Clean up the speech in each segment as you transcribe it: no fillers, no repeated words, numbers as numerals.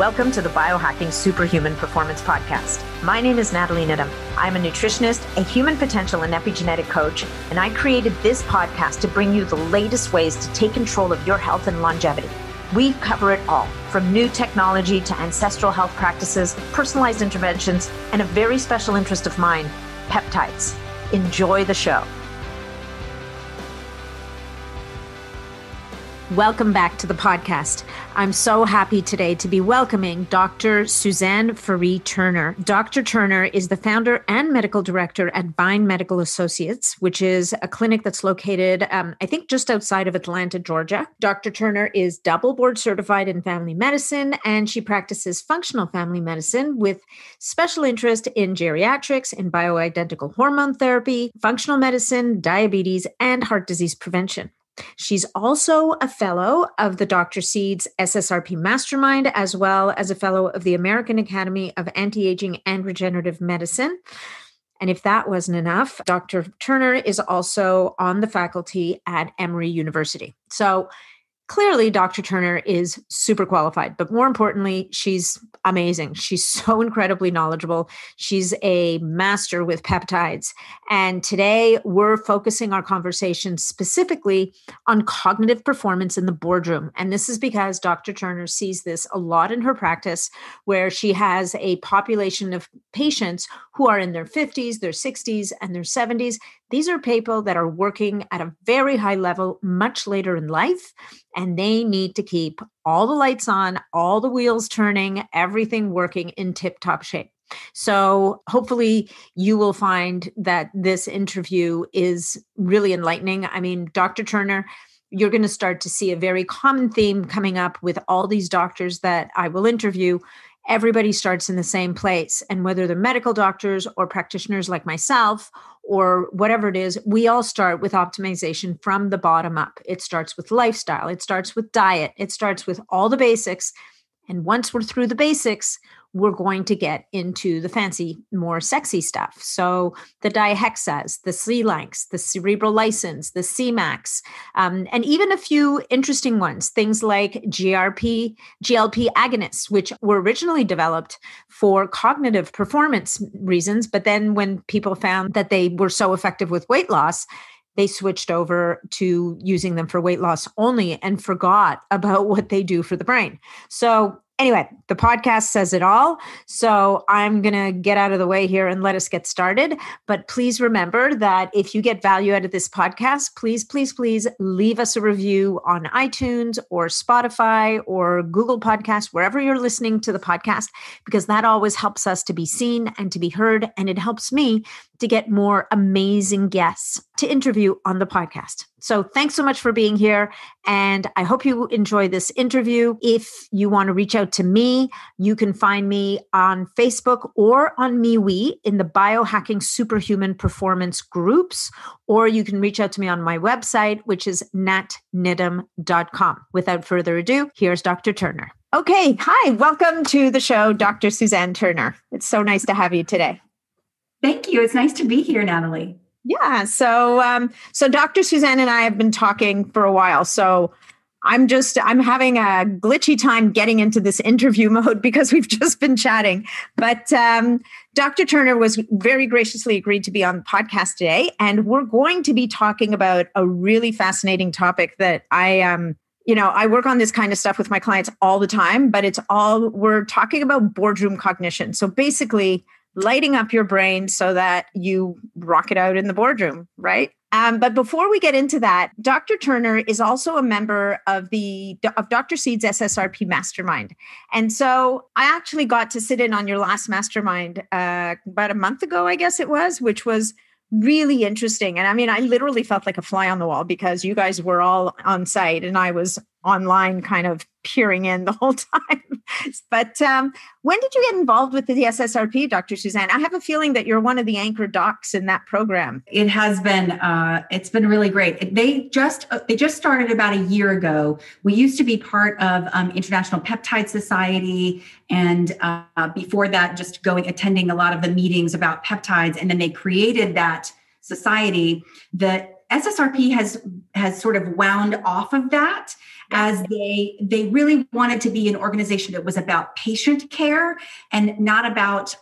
Welcome to the Biohacking Superhuman Performance Podcast. My name is Nathalie Niddam. I'm a nutritionist, a human potential and epigenetic coach, and I created this podcast to bring you the latest ways to take control of your health and longevity. We cover it all, from new technology to ancestral health practices, personalized interventions, and a very special interest of mine, peptides. Enjoy the show. Welcome back to the podcast. I'm so happy today to be welcoming Dr. Suzanne Turner. Dr. Turner is the founder and medical director at Vine Medical Associates, which is a clinic that's located, I think, just outside of Atlanta, Georgia. Dr. Turner is double board certified in family medicine, and she practices functional family medicine with special interest in geriatrics, in bioidentical hormone therapy, functional medicine, diabetes, and heart disease prevention. She's also a fellow of the Dr. Seed's SSRP Mastermind, as well as a fellow of the American Academy of Anti-Aging and Regenerative Medicine. And if that wasn't enough, Dr. Turner is also on the faculty at Emory University. So clearly, Dr. Turner is super qualified, but more importantly, she's amazing. She's so incredibly knowledgeable. She's a master with peptides. And today we're focusing our conversation specifically on cognitive performance in the boardroom. And this is because Dr. Turner sees this a lot in her practice, where she has a population of patients who are in their 50s, their 60s, and their 70s. These are people that are working at a very high level much later in life, and they need to keep all the lights on, all the wheels turning, everything working in tip-top shape. So hopefully you will find that this interview is really enlightening. I mean, Dr. Turner, you're going to start to see a very common theme coming up with all these doctors that I will interview. Everybody starts in the same place. And whether they're medical doctors or practitioners like myself or whatever it is, we all start with optimization from the bottom up. It starts with lifestyle. It starts with diet. It starts with all the basics. And once we're through the basics, we're going to get into the fancy, more sexy stuff. So the Dihexas, the Selanks, the Cerebrolysins, the Cmax, and even a few interesting ones, things like GLP agonists, which were originally developed for cognitive performance reasons. But then when people found that they were so effective with weight loss, they switched over to using them for weight loss only and forgot about what they do for the brain. So anyway, the podcast says it all. So I'm going to get out of the way here and let us get started. But please remember that if you get value out of this podcast, please, please, please leave us a review on iTunes or Spotify or Google Podcasts, wherever you're listening to the podcast, because that always helps us to be seen and to be heard. And it helps me to get more amazing guests to interview on the podcast. So thanks so much for being here. And I hope you enjoy this interview. If you want to reach out to me, you can find me on Facebook or on MeWe in the Biohacking Superhuman Performance groups, or you can reach out to me on my website, which is natniddom.com. Without further ado, here's Dr. Turner. Okay. Hi, welcome to the show, Dr. Suzanne Turner. It's so nice to have you today. Thank you. It's nice to be here, Natalie. Yeah. So Dr. Suzanne and I have been talking for a while. So I'm having a glitchy time getting into this interview mode because we've just been chatting. But Dr. Turner was very graciously agreed to be on the podcast today. And we're going to be talking about a really fascinating topic that I work on this kind of stuff with my clients all the time, but we're talking about boardroom cognition. So basically, lighting up your brain so that you rock it out in the boardroom, right? But before we get into that, Dr. Turner is also a member of Dr. Seed's SSRP Mastermind. And so I actually got to sit in on your last mastermind about a month ago, I guess it was, which was really interesting. And I mean, I literally felt like a fly on the wall because you guys were all on site and I was online kind of peering in the whole time. But when did you get involved with the SSRP, Dr. Suzanne? I have a feeling that you're one of the anchor docs in that program. It has been. It's been really great. They just started about a year ago. We used to be part of International Peptide Society, and before that, just attending a lot of the meetings about peptides, and then they created that society. The SSRP has sort of wound off of that as they really wanted to be an organization that was about patient care and not about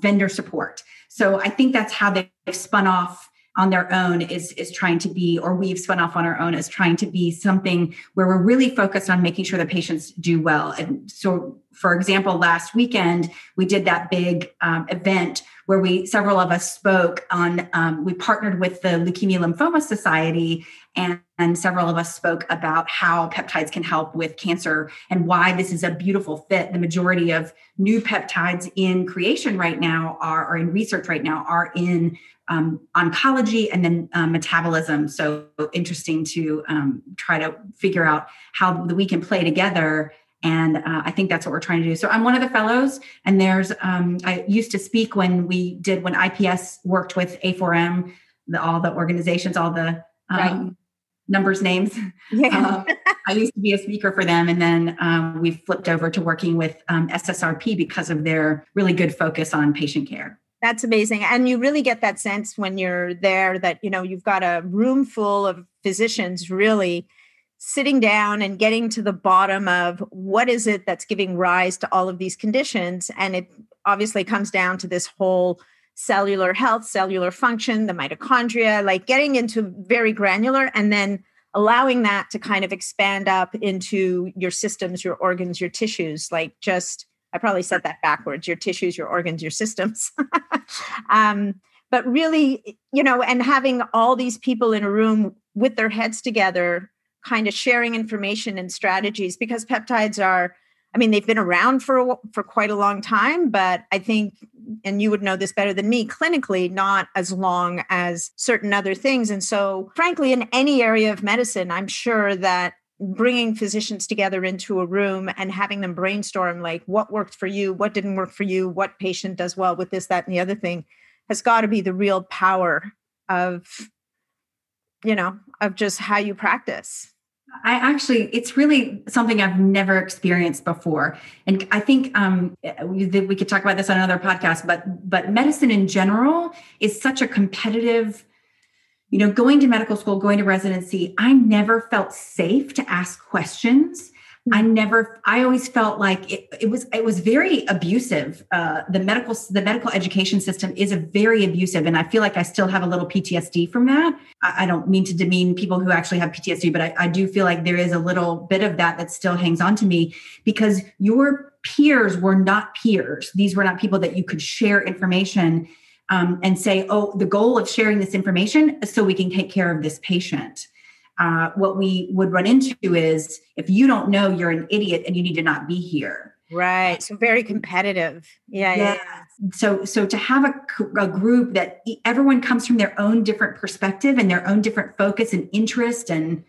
vendor support. So I think that's how they've spun off on their own is trying to be, or we've spun off on our own as trying to be something where we're really focused on making sure the patients do well. And so, for example, last weekend, we did that big event where several of us spoke on, we partnered with the Leukemia Lymphoma Society, and several of us spoke about how peptides can help with cancer and why this is a beautiful fit. The majority of new peptides in creation right now are, or in research right now, are in oncology and then metabolism. So interesting to try to figure out how we can play together. And I think that's what we're trying to do. So I'm one of the fellows, and there's, I used to speak when IPS worked with A4M, all the organizations, all the right. Numbers, names. Yeah. I used to be a speaker for them. And then we flipped over to working with SSRP because of their really good focus on patient care. That's amazing. And you really get that sense when you're there that, you've got a room full of physicians really sitting down and getting to the bottom of what is it that's giving rise to all of these conditions. And it obviously comes down to this whole cellular health, cellular function, the mitochondria, like getting into very granular and then allowing that to kind of expand up into your systems, your organs, your tissues, like just I probably said that backwards, your tissues, your organs, your systems. But really, and having all these people in a room with their heads together, kind of sharing information and strategies, because peptides are, they've been around for quite a long time, but I think, and you would know this better than me, clinically, not as long as certain other things. And so frankly, in any area of medicine, I'm sure that bringing physicians together into a room and having them brainstorm, like what worked for you, what didn't work for you, what patient does well with this, that, and the other thing, has got to be the real power of just how you practice. It's really something I've never experienced before. And I think we could talk about this on another podcast, but medicine in general is such a competitive, going to medical school, going to residency, I never felt safe to ask questions. I always felt like it was very abusive. The medical education system is a very abusive. And I feel like I still have a little PTSD from that. I don't mean to demean people who actually have PTSD, but I do feel like there is a little bit of that still hangs on to me, because your peers were not peers. These were not people that you could share information and say, oh, the goal of sharing this information is so we can take care of this patient. What we would run into is, if you don't know, you're an idiot and you need to not be here. Right. So very competitive. Yeah. So to have a group that everyone comes from their own different perspective and their own different focus and interest. And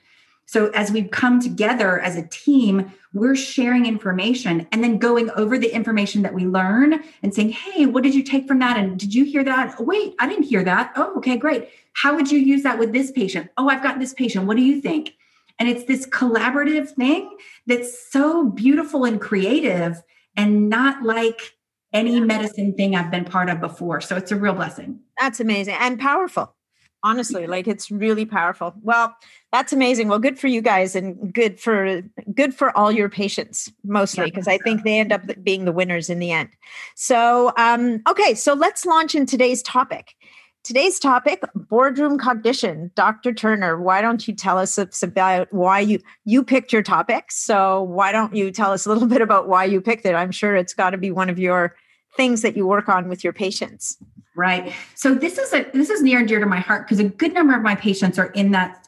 so as we come together as a team, we're sharing information and then going over the information that we learn and saying, hey, what did you take from that? And did you hear that? Oh, wait, I didn't hear that. Oh, okay, great. How would you use that with this patient? Oh, I've got this patient. What do you think? And it's this collaborative thing that's so beautiful and creative and not like any medicine thing I've been part of before. So it's a real blessing. That's amazing and powerful. Honestly, it's really powerful. Well, that's amazing. Well, good for you guys and good for all your patients, mostly, because I think they end up being the winners in the end. So, okay, so let's launch in today's topic. Today's topic, boardroom cognition. Dr. Turner, why don't you tell us about why you picked your topic? So why don't you tell us a little bit about why you picked it? I'm sure it's got to be one of your things that you work on with your patients. Right. So this is near and dear to my heart, because a good number of my patients are in that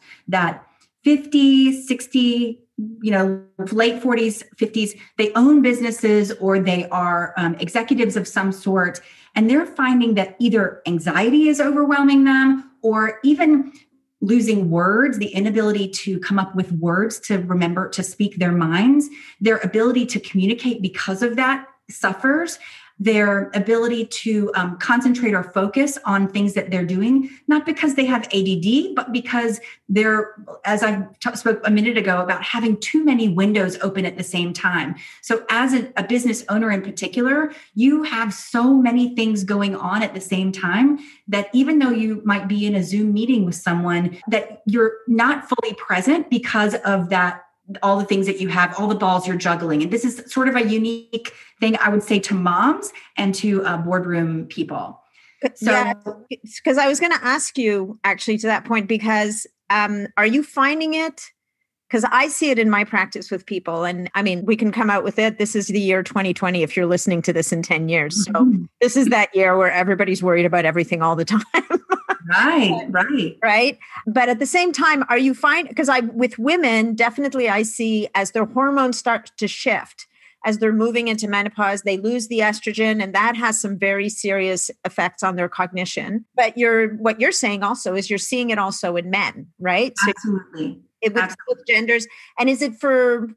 50, 60, late 40s, 50s. They own businesses or they are executives of some sort. And they're finding that either anxiety is overwhelming them, or even losing words, the inability to come up with words to remember to speak their minds, their ability to communicate because of that suffers. Their ability to concentrate or focus on things that they're doing, not because they have ADD, but because they're, as I spoke a minute ago about, having too many windows open at the same time. So as a business owner in particular, you have so many things going on at the same time that even though you might be in a Zoom meeting with someone, that you're not fully present because of that all the things that you have, all the balls you're juggling. And this is sort of a unique thing, I would say, to moms and to boardroom people. So, yeah, because I was going to ask you actually to that point, because are you finding it? Because I see it in my practice with people. And I mean, we can come out with it. This is the year 2020, if you're listening to this in 10 years. So this is that year where everybody's worried about everything all the time. Right. But at the same time, are you fine? Because with women, definitely I see as their hormones start to shift, as they're moving into menopause, they lose the estrogen, and that has some very serious effects on their cognition. But what you're saying also is you're seeing it also in men, right? Absolutely. With genders. And is it for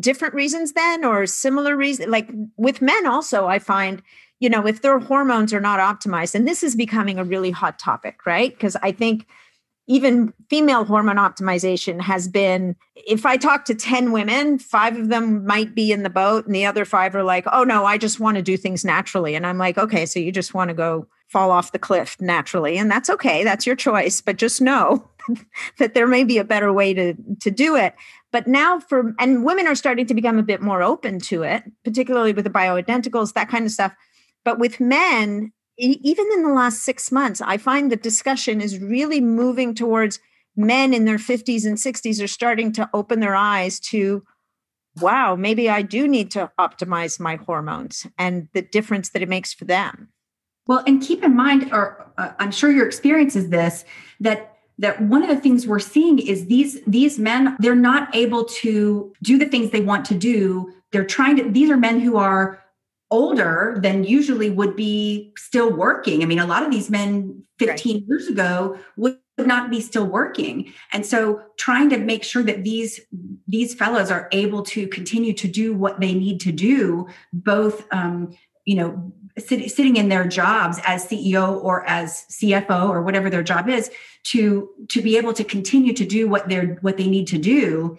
different reasons then, or similar reasons? Like with men also, I find, you know, if their hormones are not optimized, and this is becoming a really hot topic, right? Because I think even female hormone optimization has been, if I talk to 10 women, 5 of them might be in the boat and the other 5 are like, oh no, I just want to do things naturally. And I'm like, okay, so you just want to go fall off the cliff naturally. And that's okay. That's your choice. But just know that there may be a better way to do it. But now and women are starting to become a bit more open to it, particularly with the bioidenticals, that kind of stuff. But with men, even in the last 6 months, I find the discussion is really moving towards men in their 50s and 60s are starting to open their eyes to, wow, maybe I do need to optimize my hormones and the difference that it makes for them. Well, and keep in mind, or I'm sure your experience is this, that one of the things we're seeing is these men, they're not able to do the things they want to do. These are men who are older than usually would be still working. I mean, a lot of these men 15 right. years ago would not be still working. And so trying to make sure that these fellows are able to continue to do what they need to do, both, sitting in their jobs as CEO or as CFO or whatever their job is, to be able to continue to do what they need to do.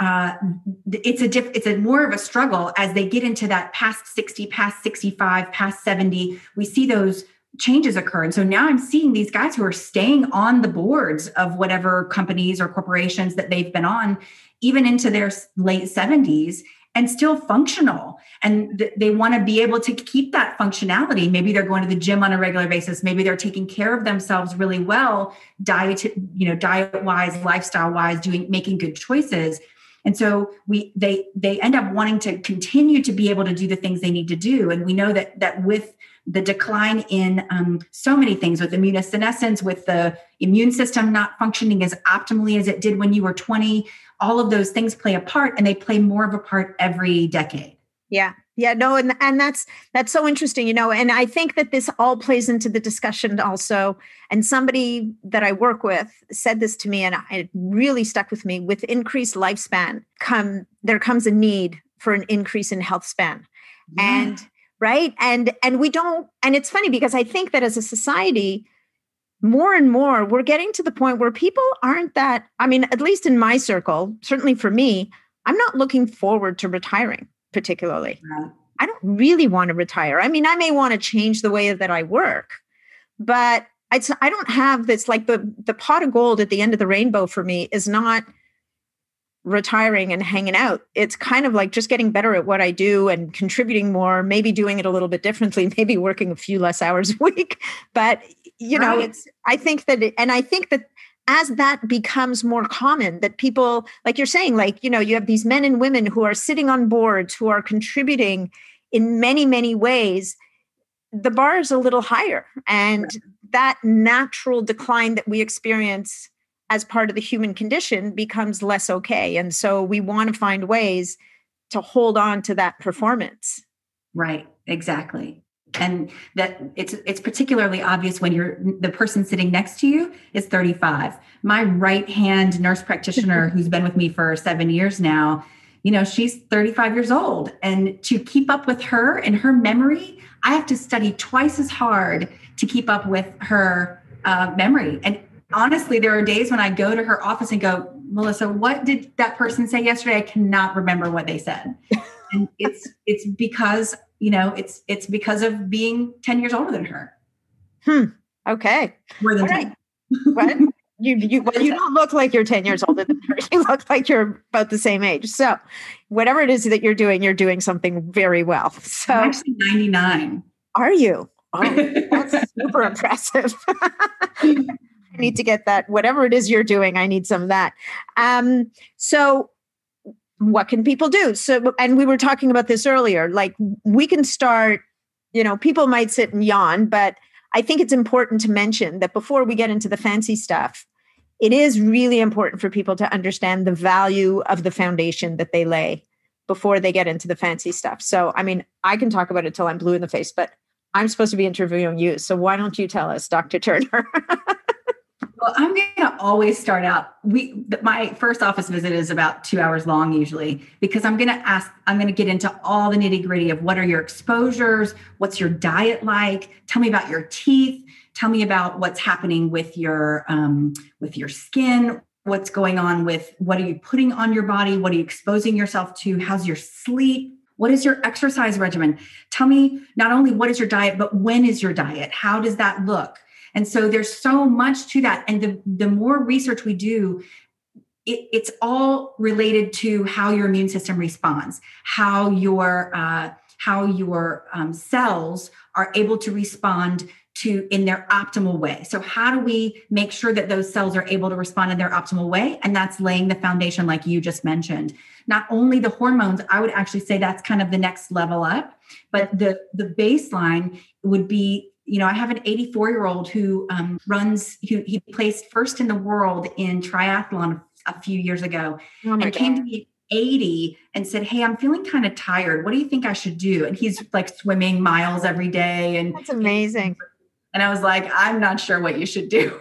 It's more of a struggle as they get into that past 60, past 65, past 70, we see those changes occur. And so now I'm seeing these guys who are staying on the boards of whatever companies or corporations that they've been on, even into their late 70s, and still functional. And they want to be able to keep that functionality. Maybe they're going to the gym on a regular basis. Maybe they're taking care of themselves really well, diet-wise, lifestyle-wise, making good choices. And so they end up wanting to continue to be able to do the things they need to do. And we know that with the decline in so many things, with immunosenescence, with the immune system not functioning as optimally as it did when you were 20, all of those things play a part, and they play more of a part every decade. Yeah. Yeah, no. And that's so interesting, and I think that this all plays into the discussion also. And somebody that I work with said this to me, and it really stuck with me: with increased lifespan there comes a need for an increase in health span. Yeah. And right. And we don't, and it's funny because I think that as a society, more and more, we're getting to the point where people aren't that, I mean, at least in my circle, certainly for me, I'm not looking forward to retiring particularly. Right. I don't really want to retire. I mean, I may want to change the way that I work, but I don't have this, like the pot of gold at the end of the rainbow for me is not retiring and hanging out. It's kind of like just getting better at what I do and contributing more, maybe doing it a little bit differently, maybe working a few less hours a week, but right. I think that as that becomes more common, that people, like you're saying, like, you have these men and women who are sitting on boards, who are contributing in many, many ways, the bar is a little higher. And right. that natural decline that we experience as part of the human condition becomes less okay. And so we want to find ways to hold on to that performance. Right, exactly. And that it's particularly obvious when the person sitting next to you is 35. My right-hand nurse practitioner who's been with me for 7 years now, she's 35 years old. And to keep up with her and her memory, I have to study twice as hard to keep up with her memory. And honestly, there are days when I go to her office and go, Melissa, what did that person say yesterday? I cannot remember what they said. And it's because... it's because of being 10 years older than her. Okay. More than 10. Right. What? You don't look like you're 10 years older than her. You look like you're about the same age. So whatever it is that you're doing something very well. So I'm actually 99. Are you? Oh, that's super impressive. I need to get that. Whatever it is you're doing, I need some of that. So what can people do? So, and we were talking about this earlier, like we can start, you know, people might sit and yawn, but I think it's important to mention that before we get into the fancy stuff, it is really important for people to understand the value of the foundation that they lay before they get into the fancy stuff. So, I mean, I can talk about it till I'm blue in the face, but I'm supposed to be interviewing you. So why don't you tell us, Dr. Turner? Well, I'm going to always start out. My first office visit is about 2 hours long usually, because I'm going to get into all the nitty gritty of what are your exposures? What's your diet like? Tell me about your teeth. Tell me about what's happening with your skin. What's going on with, what are you putting on your body? What are you exposing yourself to? How's your sleep? What is your exercise regimen? Tell me not only what is your diet, but when is your diet? How does that look? And so there's so much to that. And the more research we do, it's all related to how your immune system responds, how your cells are able to respond to in their optimal way. So how do we make sure that those cells are able to respond in their optimal way? And that's laying the foundation, like you just mentioned. Not only the hormones, I would actually say that's kind of the next level up, but the baseline would be, you know, I have an 84-year-old who he placed first in the world in triathlon a few years ago and came to me at 80 and said, "Hey, I'm feeling kind of tired. What do you think I should do?" And he's like swimming miles every day. And that's amazing. And I was like, "I'm not sure what you should do."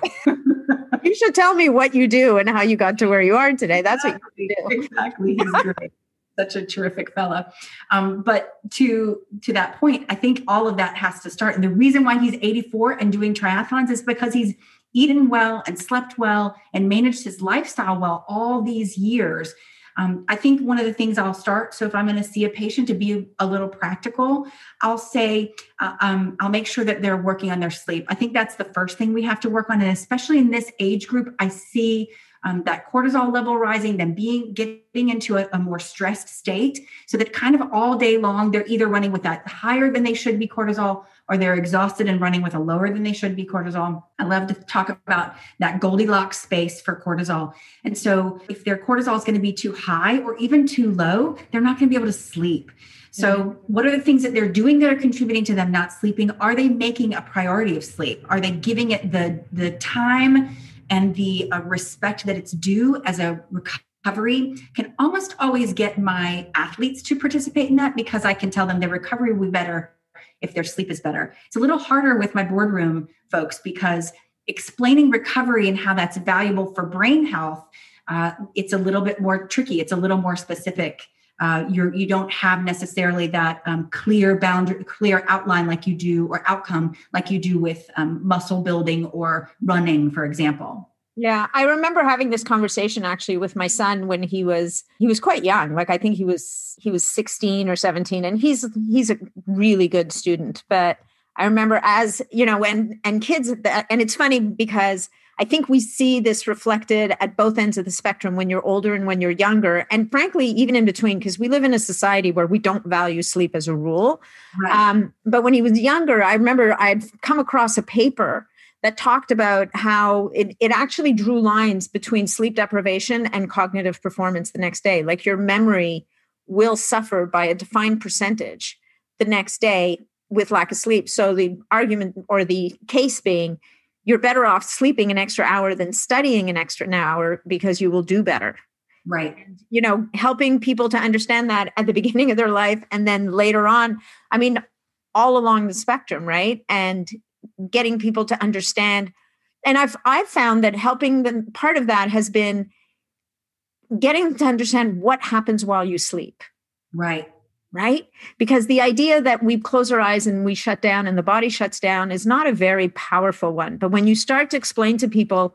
You should tell me what you do and how you got to where you are today. That's exactly what you do. Exactly. He's great. Such a terrific fella. But to that point, I think all of that has to start. And the reason why he's 84 and doing triathlons is because he's eaten well and slept well and managed his lifestyle well all these years. I think one of the things I'll start, so if I'm going to see a patient, to be a little practical, I'll say, I'll make sure that they're working on their sleep. I think that's the first thing we have to work on. And especially in this age group, I see that cortisol level rising, then getting into a more stressed state, so that kind of all day long, they're either running with that higher than they should be cortisol, or they're exhausted and running with a lower than they should be cortisol. I love to talk about that Goldilocks space for cortisol. And so if their cortisol is going to be too high or even too low, they're not going to be able to sleep. So what are the things that they're doing that are contributing to them not sleeping? Are they making a priority of sleep? Are they giving it the time and the respect that it's due as a recovery? Can almost always get my athletes to participate in that, because I can tell them their recovery will be better if their sleep is better. It's a little harder with my boardroom folks, because explaining recovery and how that's valuable for brain health, it's a little bit more tricky. It's a little more specific. You don't have necessarily that clear boundary, clear outline like you do, or outcome like you do with muscle building or running, for example. Yeah, I remember having this conversation actually with my son when he was quite young. Like I think he was 16 or 17, and he's a really good student. But I remember, as you know, and kids, and it's funny because I think we see this reflected at both ends of the spectrum when you're older and when you're younger. And frankly, even in between, because we live in a society where we don't value sleep as a rule. Right. But when he was younger, I remember I'd come across a paper that talked about how it actually drew lines between sleep deprivation and cognitive performance the next day. Like your memory will suffer by a defined percentage the next day with lack of sleep. So the argument or the case being, you're better off sleeping an extra hour than studying an extra hour, because you will do better. Right. And, you know, helping people to understand that at the beginning of their life, and then later on, I mean, all along the spectrum, right? And getting people to understand. And I've found that helping them, part of that has been getting them to understand what happens while you sleep. Right. Right? Because the idea that we close our eyes and we shut down and the body shuts down is not a very powerful one. But when you start to explain to people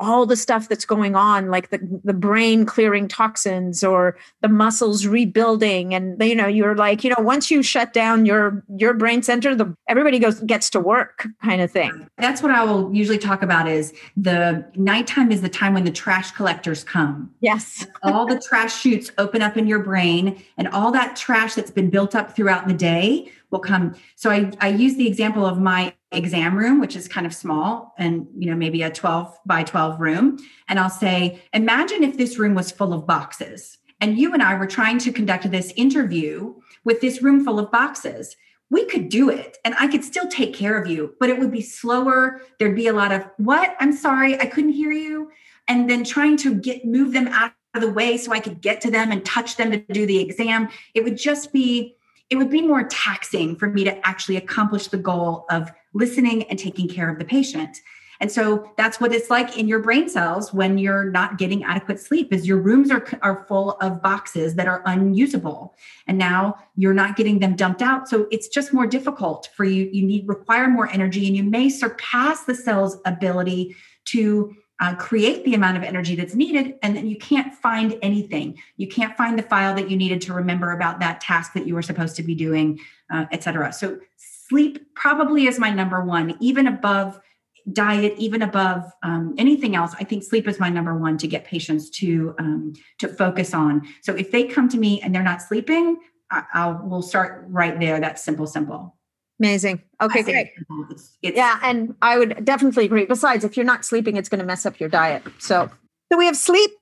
all the stuff that's going on, like the brain clearing toxins or the muscles rebuilding. And, you know, you're like, you know, once you shut down your brain center, everybody gets to work kind of thing. That's what I will usually talk about is the nighttime is the time when the trash collectors come. Yes. All the trash chutes open up in your brain and all that trash that's been built up throughout the day will come. So I use the example of my exam room, which is kind of small and, you know, maybe a 12 by 12 room. And I'll say, imagine if this room was full of boxes and you and I were trying to conduct this interview with this room full of boxes. We could do it and I could still take care of you, but it would be slower. There'd be a lot of what? I'm sorry, I couldn't hear you. And then trying to move them out of the way so I could get to them and touch them to do the exam. It would be more taxing for me to actually accomplish the goal of listening and taking care of the patient. And so that's what it's like in your brain cells when you're not getting adequate sleep is your rooms are full of boxes that are unusable. And now you're not getting them dumped out. So it's just more difficult for you. You require more energy and you may surpass the cell's ability to create the amount of energy that's needed. And then you can't find anything. You can't find the file that you needed to remember about that task that you were supposed to be doing, et cetera. So sleep probably is my number one, even above diet, even above anything else. I think sleep is my number one to get patients to focus on. So if they come to me and they're not sleeping, we'll start right there. That's simple. Amazing. Okay, great. Yeah, and I would definitely agree. Besides, if you're not sleeping, it's going to mess up your diet. So we have sleep.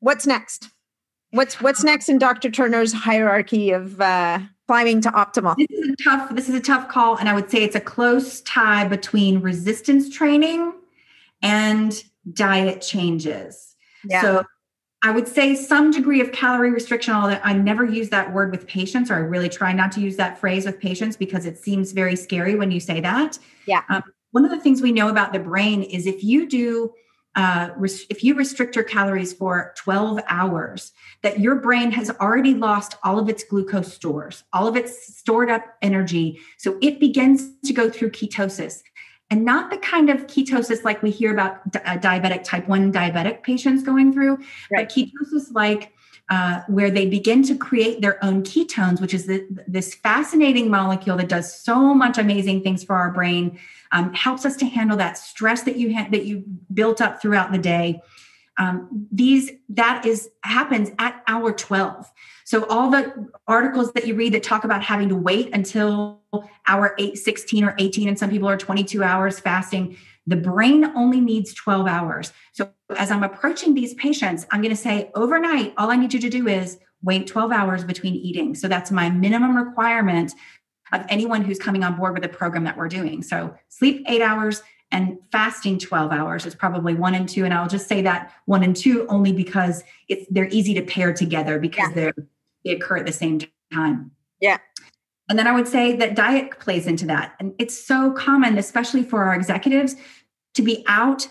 What's next? What's next in Dr. Turner's hierarchy of climbing to optimal? This is a tough call, and I would say it's a close tie between resistance training and diet changes. Yeah. So I would say some degree of calorie restriction, although I never use that word with patients, or I really try not to use that phrase with patients because it seems very scary when you say that. Yeah. One of the things we know about the brain is if you do, if you restrict your calories for 12 hours, that your brain has already lost all of its glucose stores, all of its stored up energy. So it begins to go through ketosis. And not the kind of ketosis like we hear about diabetic type 1 diabetic patients going through, right. But ketosis like where they begin to create their own ketones, which is this fascinating molecule that does so much amazing things for our brain, helps us to handle that stress that you built up throughout the day. That happens at hour 12. So all the articles that you read that talk about having to wait until hour 16 or 18, and some people are 22 hours fasting, the brain only needs 12 hours. So as I'm approaching these patients, I'm going to say overnight, all I need you to do is wait 12 hours between eating. So that's my minimum requirement of anyone who's coming on board with the program that we're doing. So sleep 8 hours, and fasting 12 hours is probably 1 and 2. And I'll just say that 1 and 2 only because they're easy to pair together because they occur at the same time. Yeah. And then I would say that diet plays into that. And it's so common, especially for our executives, to be out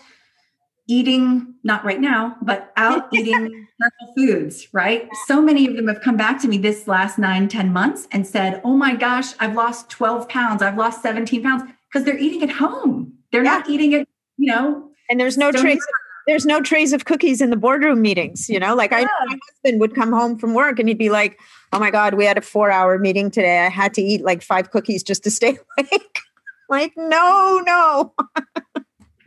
eating, not right now, but out eating natural foods, right? Yeah. So many of them have come back to me this last 9-10 months and said, oh my gosh, I've lost 12 pounds. I've lost 17 pounds because they're eating at home. They're not eating it, you know. And there's no trace. There's no trace of cookies in the boardroom meetings, you know. Like my husband would come home from work and he'd be like, "Oh my God, we had a 4-hour meeting today. I had to eat like 5 cookies just to stay awake." Like, no.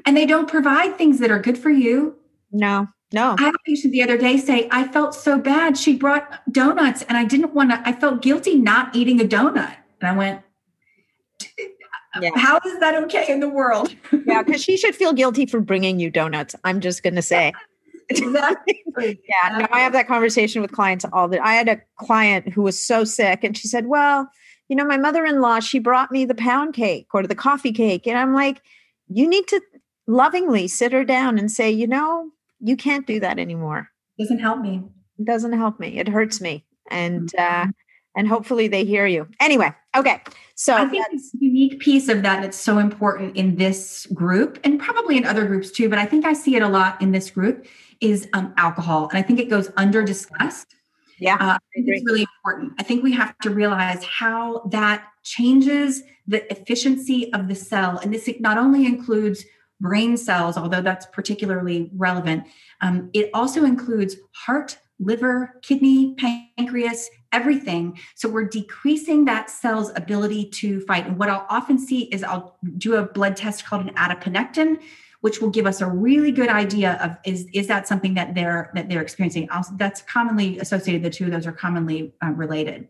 And they don't provide things that are good for you. No. I had a patient the other day say, "I felt so bad. She brought donuts, and I didn't want to. I felt guilty not eating a donut." And I went, yeah. How is that okay in the world? Yeah, because she should feel guilty for bringing you donuts. I'm just going to say. Exactly. Yeah, no, I have that conversation with clients all the time. I had a client who was so sick and she said, well, you know, my mother-in-law, she brought me the pound cake or the coffee cake. And I'm like, you need to lovingly sit her down and say, you know, you can't do that anymore. It doesn't help me. It hurts me. And hopefully they hear you. Anyway, okay. So I think this unique piece of that that's so important in this group and probably in other groups too, but I think I see it a lot in this group is alcohol. And I think it goes under-discussed. Yeah. It's really important. I think we have to realize how that changes the efficiency of the cell. And this not only includes brain cells, although that's particularly relevant. It also includes heart, liver, kidney, pancreas, everything. So we're decreasing that cell's ability to fight. And what I'll often see is I'll do a blood test called an adiponectin, which will give us a really good idea of is that something that they're experiencing. That's commonly associated. The two of those are commonly related.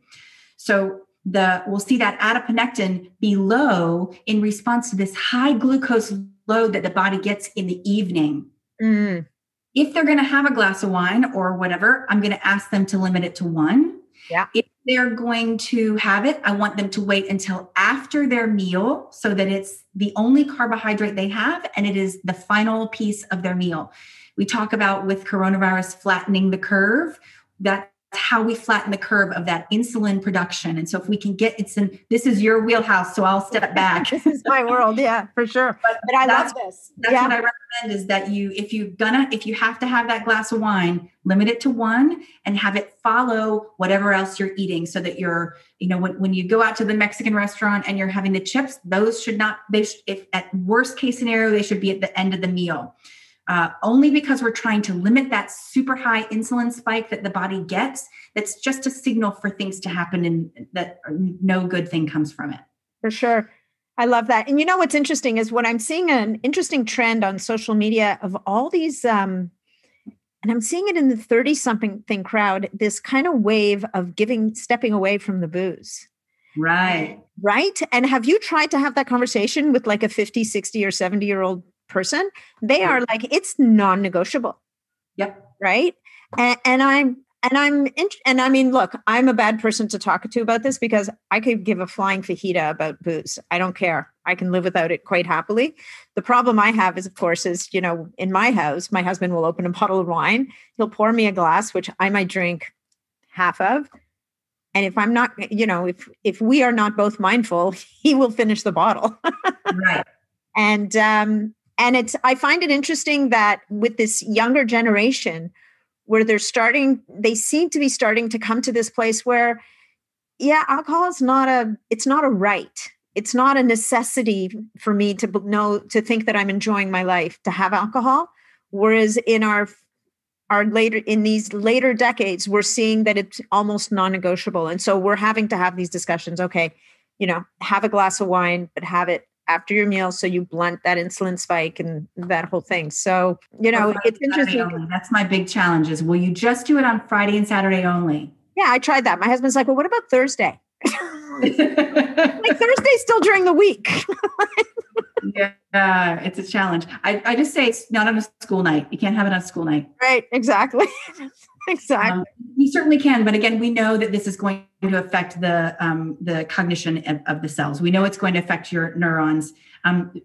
So we'll see that adiponectin be low in response to this high glucose load that the body gets in the evening. Mm. If they're going to have a glass of wine or whatever, I'm going to ask them to limit it to 1. Yeah. If they're going to have it, I want them to wait until after their meal so that it's the only carbohydrate they have and it is the final piece of their meal. We talk about with coronavirus flattening the curve. That's how we flatten the curve of that insulin production. And so if we can get this is your wheelhouse, so I'll step back. This is my world. Yeah, for sure. But I love this. That's what I recommend is that if you have to have that glass of wine, limit it to 1 and have it follow whatever else you're eating so that you're, when you go out to the Mexican restaurant and you're having the chips, those should not, if at worst case scenario, they should be at the end of the meal. Only because we're trying to limit that super high insulin spike that the body gets. That's just a signal for things to happen and that no good thing comes from it. For sure. I love that. And what's interesting is what I'm seeing an interesting trend on social media of all these, and I'm seeing it in the 30-something crowd, this kind of wave of stepping away from the booze. Right. And have you tried to have that conversation with like a 50, 60 or 70-year-old person? They are like, it's non-negotiable. Yep. Right. And I mean, look, I'm a bad person to talk to about this because I could give a flying fajita about booze. I don't care. I can live without it quite happily. The problem I have is, of course, in my house, my husband will open a bottle of wine. He'll pour me a glass, which I might drink half of. And if I'm not, if we are not both mindful, he will finish the bottle. Right. And I find it interesting that with this younger generation where they seem to be starting to come to this place where, alcohol is not a right. It's not a necessity for me to think that I'm enjoying my life to have alcohol. Whereas in these later decades, we're seeing that it's almost non-negotiable. And so we're having to have these discussions. Okay, have a glass of wine, but have it after your meal, so you blunt that insulin spike and that whole thing. So, it's interesting. That's my big challenge is, will you just do it on Friday and Saturday only? Yeah, I tried that. My husband's like, well, what about Thursday? Like Thursday's still during the week. Yeah, it's a challenge. I just say it's not on a school night. You can't have it on a school night. Right, exactly. Exactly. You certainly can. But again, we know that this is going to affect the cognition of the cells. We know it's going to affect your neurons,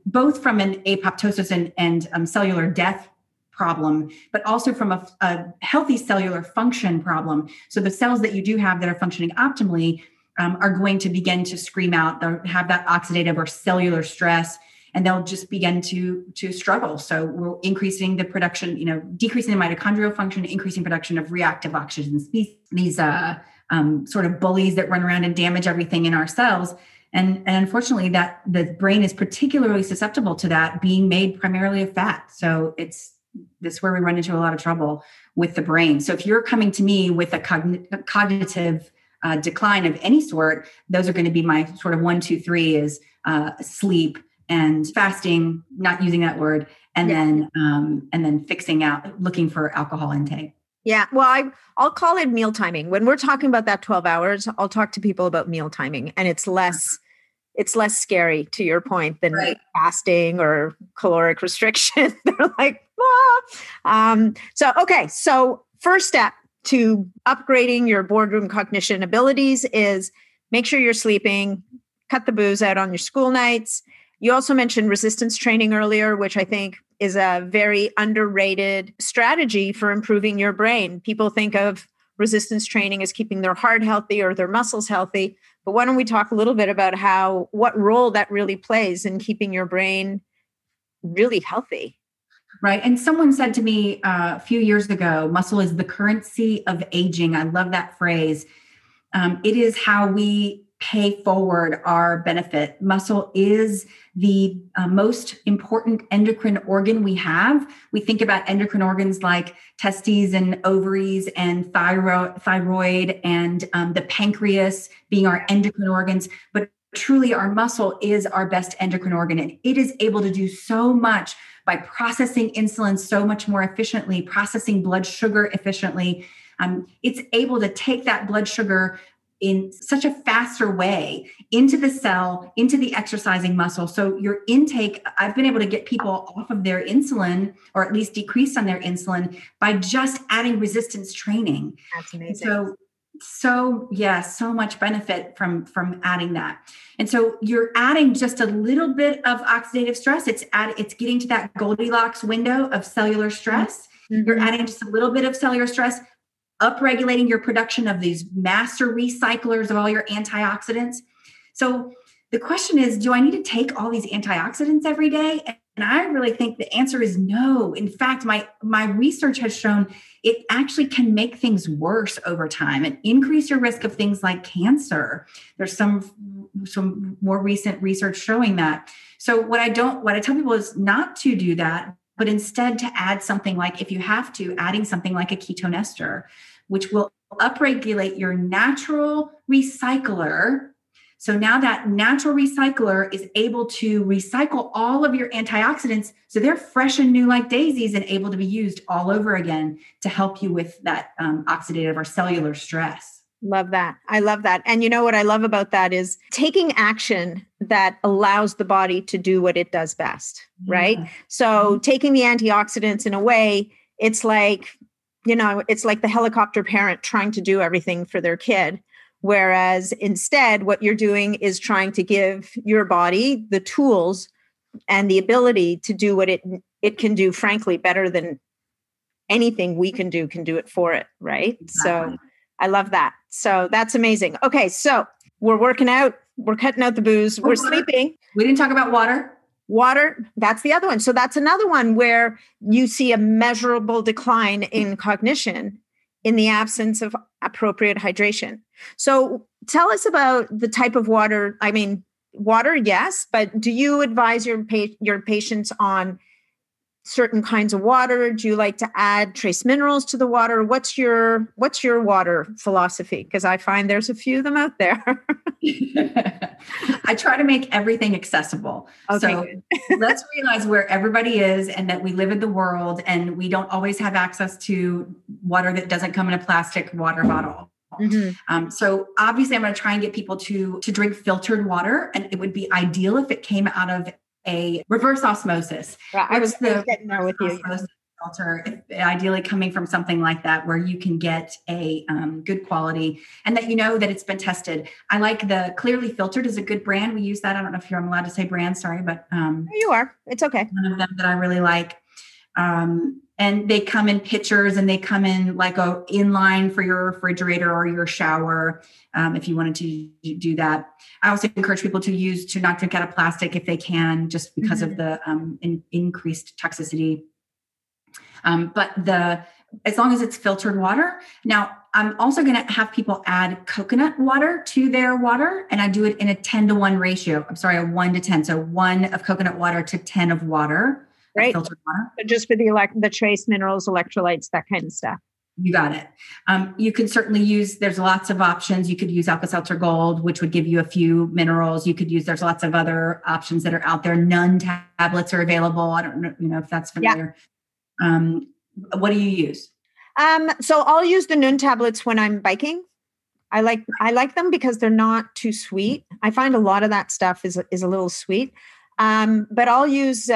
both from an apoptosis and cellular death problem, but also from a healthy cellular function problem. So the cells that you do have that are functioning optimally are going to begin to scream out. They'll have that oxidative or cellular stress, and they'll just begin to struggle. So we're increasing the production, decreasing the mitochondrial function, increasing production of reactive oxygens, these sort of bullies that run around and damage everything in our cells. And unfortunately, that the brain is particularly susceptible to that being made primarily of fat. So this is where we run into a lot of trouble with the brain. So if you're coming to me with a cognitive decline of any sort, those are going to be my sort of 1, 2, 3 is sleep, and fasting, not using that word, and then fixing out, looking for alcohol intake. Yeah, well, I'll call it meal timing. When we're talking about that 12 hours, I'll talk to people about meal timing, and it's less scary, to your point, than fasting or caloric restriction. They're like, ah. So first step to upgrading your boardroom cognition abilities is make sure you're sleeping, cut the booze out on your school nights. You also mentioned resistance training earlier, which I think is a very underrated strategy for improving your brain. People think of resistance training as keeping their heart healthy or their muscles healthy. But why don't we talk a little bit about what role that really plays in keeping your brain really healthy? Right. And someone said to me a few years ago, muscle is the currency of aging. I love that phrase. It is how we pay forward our benefit. Muscle is the most important endocrine organ we have. We think about endocrine organs like testes and ovaries and thyroid and the pancreas being our endocrine organs, but truly our muscle is our best endocrine organ, and it is able to do so much by processing insulin so much more efficiently, processing blood sugar efficiently. It's able to take that blood sugar in such a faster way into the cell, into the exercising muscle. So your intake, I've been able to get people off of their insulin, or at least decrease on their insulin, by just adding resistance training. That's amazing. So yeah, so much benefit from adding that. And so you're adding just a little bit of oxidative stress. It's getting to that Goldilocks window of cellular stress. Mm-hmm. You're adding just a little bit of cellular stress, upregulating your production of these master recyclers of all your antioxidants. So the question is, do I need to take all these antioxidants every day? And I really think the answer is no. In fact, my research has shown it actually can make things worse over time and increase your risk of things like cancer. There's some more recent research showing that. So what I tell people is not to do that, but instead to add something like, if you have to, adding something like a ketone ester, which will upregulate your natural recycler. So now that natural recycler is able to recycle all of your antioxidants, so they're fresh and new like daisies and able to be used all over again to help you with that oxidative or cellular stress. Love that. I love that. And you know what I love about that is taking action that allows the body to do what it does best, right? Yeah. So taking the antioxidants in a way, it's like, you know, it's like the helicopter parent trying to do everything for their kid. Whereas instead, what you're doing is trying to give your body the tools and the ability to do what it can do, frankly, better than anything we can do it for it, right? Exactly. So I love that. So that's amazing. Okay, so we're working out, we're cutting out the booze, we're sleeping. We didn't talk about water. Water, that's the other one. So that's another one where you see a measurable decline in cognition in the absence of appropriate hydration. So tell us about the type of water. I mean, water, yes, but do you advise your patients on certain kinds of water? Do you like to add trace minerals to the water? What's your water philosophy? Because I find there's a few of them out there. I try to make everything accessible. Okay, so let's realize where everybody is and that we live in the world and we don't always have access to water that doesn't come in a plastic water bottle. Mm-hmm. So obviously I'm going to try and get people to drink filtered water, and it would be ideal if it came out of a reverse osmosis. Right. I was getting there with you. Filter, ideally coming from something like that where you can get a good quality and that you know that it's been tested. I like the Clearly Filtered is a good brand. We use that. I don't know if I'm allowed to say brand, sorry, but you are. It's okay. One of them that I really like. And they come in pitchers and they come in like a inline for your refrigerator or your shower. If you wanted to do that, I also encourage people to not drink out of plastic if they can, just because mm-hmm. of the increased toxicity. But as long as it's filtered water. Now I'm also going to have people add coconut water to their water, and I do it in a 10-to-1 ratio. I'm sorry, a 1 to 10. So 1 of coconut water to 10 of water. Right. Filtered water. So just for the trace minerals, electrolytes, that kind of stuff. You got it. You can certainly there's lots of options. You could use Alka-Seltzer Gold, which would give you a few minerals. You could use, there's lots of other options that are out there. None tablets are available. I don't know, if that's familiar. Yeah. What do you use? So I'll use the Nun tablets when I'm biking. I like them because they're not too sweet. I find a lot of that stuff is a little sweet. But I'll use,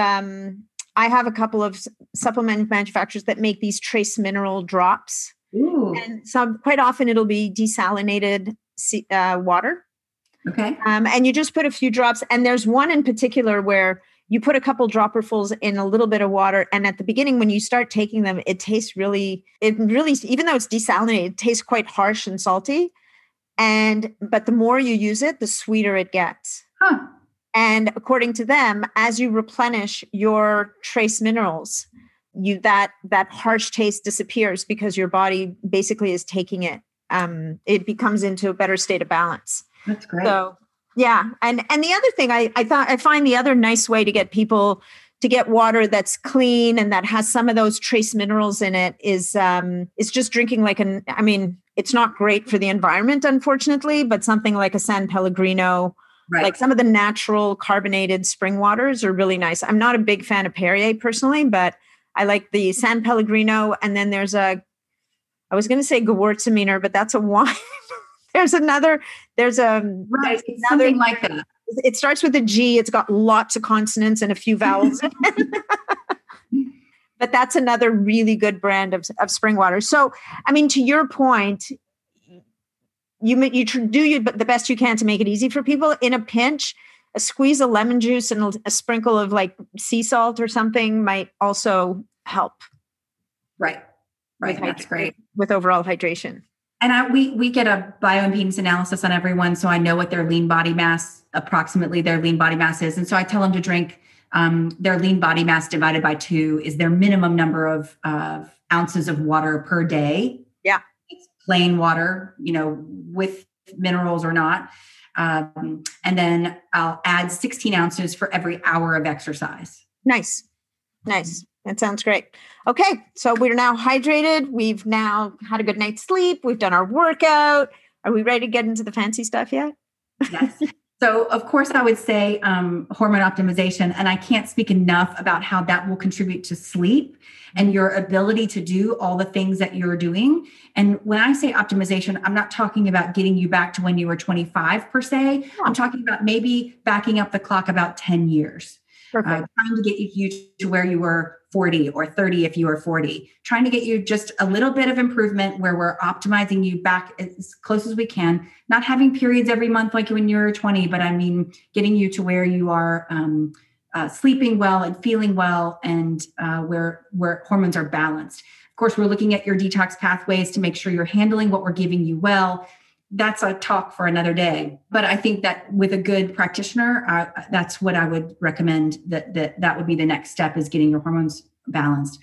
I have a couple of supplement manufacturers that make these trace mineral drops. Ooh. And so quite often it'll be desalinated water. Okay. And you just put a few drops, and there's one in particular where you put a couple dropperfuls in a little bit of water. And at the beginning, when you start taking them, it really, even though it's desalinated, it tastes quite harsh and salty. But the more you use it, the sweeter it gets. Huh. And according to them, as you replenish your trace minerals, that harsh taste disappears because your body basically is taking it. It becomes into a better state of balance. That's great. So yeah. And the other thing I find the other nice way to get people to get water that's clean and that has some of those trace minerals in it is just drinking it's not great for the environment, unfortunately, but something like a San Pellegrino, right. Like some of the natural carbonated spring waters are really nice. I'm not a big fan of Perrier personally, but I like the San Pellegrino. And then there's Gewürztraminer, but that's a wine. There's something like that. It starts with a G. It's got lots of consonants and a few vowels. But that's another really good brand of spring water. So, I mean, to your point, you do the best you can to make it easy for people. In a pinch, a squeeze of lemon juice and a sprinkle of like sea salt or something might also help. Right. Right. That's great. With overall hydration. And we get a bioimpedance analysis on everyone. So I know what approximately their lean body mass is. And so I tell them to drink their lean body mass divided by 2 is their minimum number of ounces of water per day. Yeah. It's plain water, with minerals or not. And then I'll add 16 ounces for every hour of exercise. Nice. That sounds great. Okay. So we're now hydrated. We've now had a good night's sleep. We've done our workout. Are we ready to get into the fancy stuff yet? Yes. So of course I would say hormone optimization, and I can't speak enough about how that will contribute to sleep and your ability to do all the things that you're doing. And when I say optimization, I'm not talking about getting you back to when you were 25 per se. Yeah. I'm talking about maybe backing up the clock about 10 years. Trying to get you to where you were 40 or 30 if you were 40, trying to get you just a little bit of improvement where we're optimizing you back as close as we can, not having periods every month like when you were 20, but I mean, getting you to where you are sleeping well and feeling well and where hormones are balanced. Of course, we're looking at your detox pathways to make sure you're handling what we're giving you well. That's a talk for another day, but I think that with a good practitioner, that's what I would recommend. That would be the next step, is getting your hormones balanced.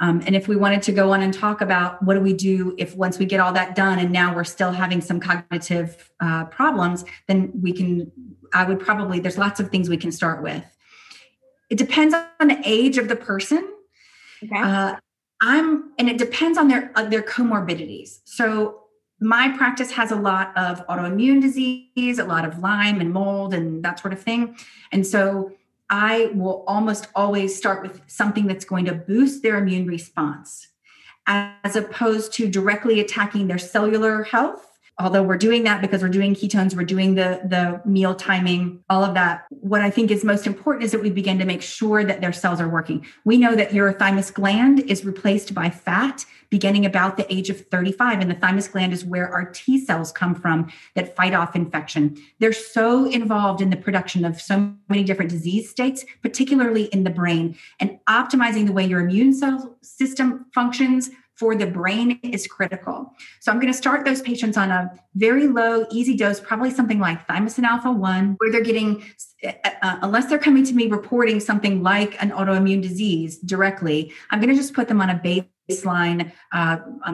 And if we wanted to go on and talk about what do we do if once we get all that done and now we're still having some cognitive problems, then there's lots of things we can start with. It depends on the age of the person. Okay. And it depends on their comorbidities. So my practice has a lot of autoimmune disease, a lot of Lyme and mold and that sort of thing. And so I will almost always start with something that's going to boost their immune response, as opposed to directly attacking their cellular health. Although we're doing that because we're doing ketones, we're doing the meal timing, all of that. What I think is most important is that we begin to make sure that their cells are working. We know that your thymus gland is replaced by fat beginning about the age of 35. And the thymus gland is where our T cells come from that fight off infection. They're so involved in the production of so many different disease states, particularly in the brain. And optimizing the way your immune system functions for the brain is critical. So I'm going to start those patients on a very low, easy dose, probably something like thymosin alpha-1, where they're getting, unless they're coming to me reporting something like an autoimmune disease directly, I'm going to just put them on a baseline,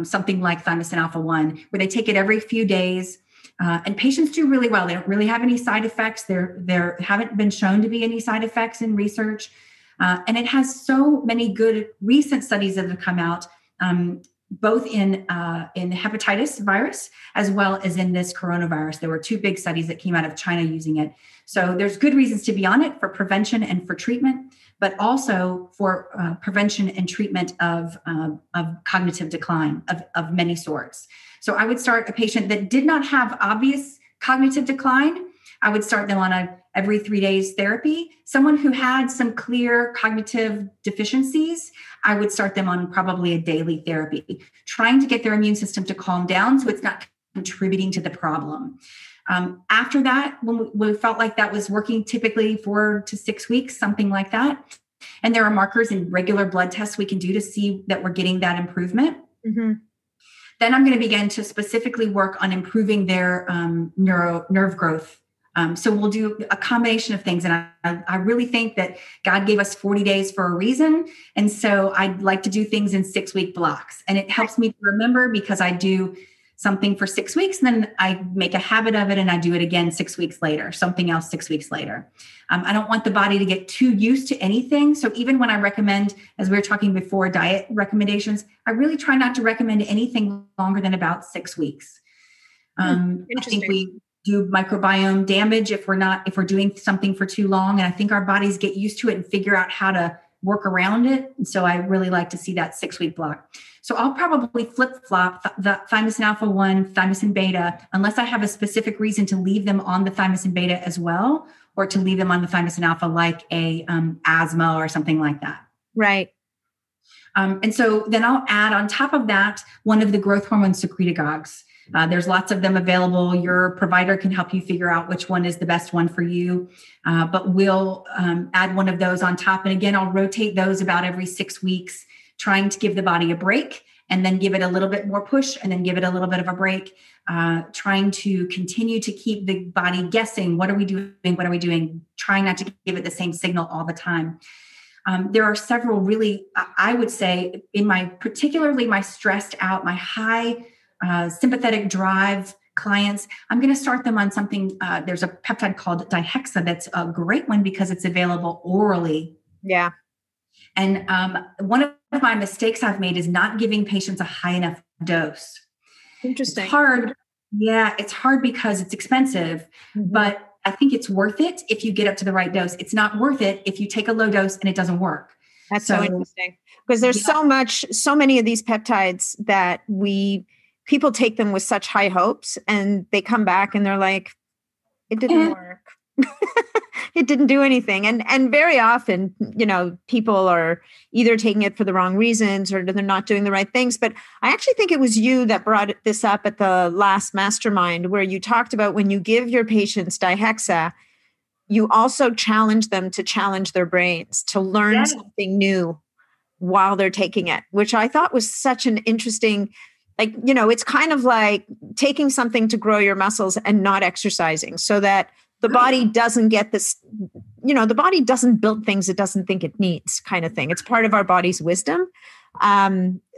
something like thymosin alpha-1, where they take it every few days. And patients do really well. They don't really have any side effects. There haven't been shown to be any side effects in research. And it has so many good recent studies that have come out, both in hepatitis virus, as well as in this coronavirus. There were 2 big studies that came out of China using it. So there's good reasons to be on it for prevention and for treatment, but also for prevention and treatment of cognitive decline of many sorts. So I would start a patient that did not have obvious cognitive decline. I would start them on a every 3 days therapy. Someone who had some clear cognitive deficiencies, I would start them on probably a daily therapy, trying to get their immune system to calm down so it's not contributing to the problem. After that, when we felt like that was working, typically 4 to 6 weeks, something like that. And there are markers in regular blood tests we can do to see that we're getting that improvement. Mm-hmm. Then I'm going to begin to specifically work on improving their nerve growth. So we'll do a combination of things. And I really think that God gave us 40 days for a reason. And so I'd like to do things in 6-week blocks. And it helps me to remember because I do something for 6 weeks, and then I make a habit of it and I do it again 6 weeks later, something else 6 weeks later. I don't want the body to get too used to anything. So even when I recommend, as we were talking before, diet recommendations, I really try not to recommend anything longer than about 6 weeks. I think we do microbiome damage if we're doing something for too long. And I think our bodies get used to it and figure out how to work around it. And so I really like to see that 6 week block. So I'll probably flip-flop the thymosin alpha 1, thymosin beta, unless I have a specific reason to leave them on the thymosin beta as well, or to leave them on the thymosin alpha, like a asthma or something like that. Right. And so then I'll add on top of that, one of the growth hormone secretagogues. There's lots of them available. Your provider can help you figure out which one is the best one for you. But we'll add one of those on top. And again, I'll rotate those about every 6 weeks, trying to give the body a break and then give it a little bit more push and then give it a little bit of a break, trying to continue to keep the body guessing. What are we doing? What are we doing? Trying not to give it the same signal all the time. There are several really, I would say, in my particularly my stressed out, my high sympathetic drive clients, I'm going to start them on something. There's a peptide called Dihexa. That's a great one because it's available orally. Yeah. And one of my mistakes I've made is not giving patients a high enough dose. Interesting. It's hard. Yeah. It's hard because it's expensive, but I think it's worth it if you get up to the right dose. It's not worth it if you take a low dose and it doesn't work. That's so interesting, because there's so many of these peptides that people take them with such high hopes, and they come back and they're like, it didn't work. It didn't do anything. And very often, you know, people are either taking it for the wrong reasons or they're not doing the right things. But I actually think it was you that brought this up at the last mastermind, where you talked about when you give your patients Dihexa, you also challenge them to challenge their brains, to learn something new while they're taking it, which I thought was such an interesting, like, you know, it's kind of like taking something to grow your muscles and not exercising, so that the body doesn't get this, you know, the body doesn't build things it doesn't think it needs, kind of thing. It's part of our body's wisdom.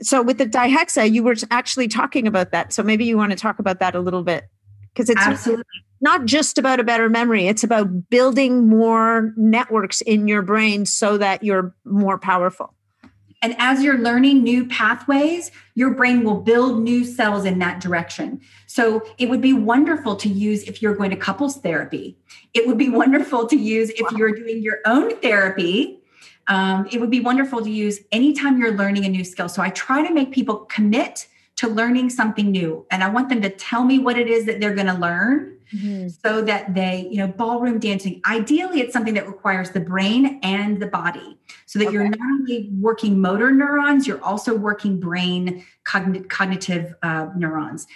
So with the Dihexa, you were actually talking about that. So maybe you want to talk about that a little bit, because it's not just about a better memory. It's about building more networks in your brain so that you're more powerful. And as you're learning new pathways, your brain will build new cells in that direction. So it would be wonderful to use if you're going to couples therapy. It would be wonderful to use if you're doing your own therapy. It would be wonderful to use anytime you're learning a new skill. So I try to make people commit to learning something new. And I want them to tell me what it is that they're going to learn, so that they, you know, ballroom dancing, ideally it's something that requires the brain and the body, so that you're not only working motor neurons, you're also working brain cognitive neurons,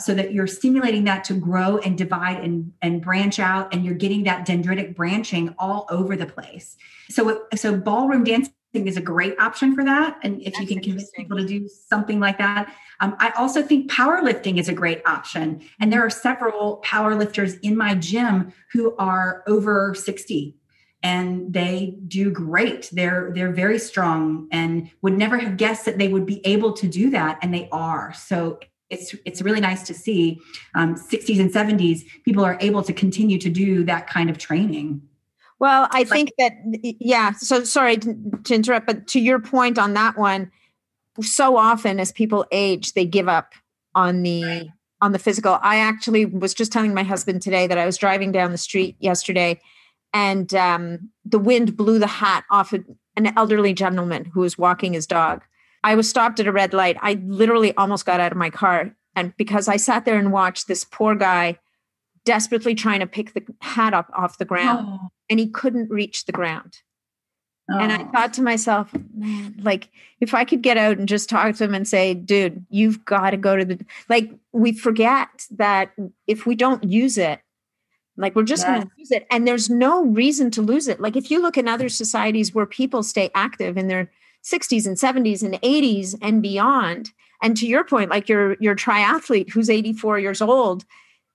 so that you're stimulating that to grow and divide and branch out. And you're getting that dendritic branching all over the place. So ballroom dancing is a great option for that. And if you can convince people to do something like that. I also think powerlifting is a great option. And there are several powerlifters in my gym who are over 60 and they do great. They're very strong and would never have guessed that they would be able to do that. And they are. So it's really nice to see 60s and 70s people are able to continue to do that kind of training. Well, I think that, so sorry to interrupt, but to your point on that one, so often as people age, they give up on the on the physical. I actually was just telling my husband today that I was driving down the street yesterday, and the wind blew the hat off an elderly gentleman who was walking his dog. I was stopped at a red light. I literally almost got out of my car, and because I sat there and watched this poor guy desperately trying to pick the hat up off the ground. Oh. And he couldn't reach the ground. Oh. And I thought to myself, man, like, if I could get out and just talk to him and say, dude, you've got to go to the, like, we forget that if we don't use it, like, we're just going to lose it. And there's no reason to lose it. Like, if you look in other societies where people stay active in their 60s and 70s and 80s and beyond. And to your point, like your triathlete who's 84 years old,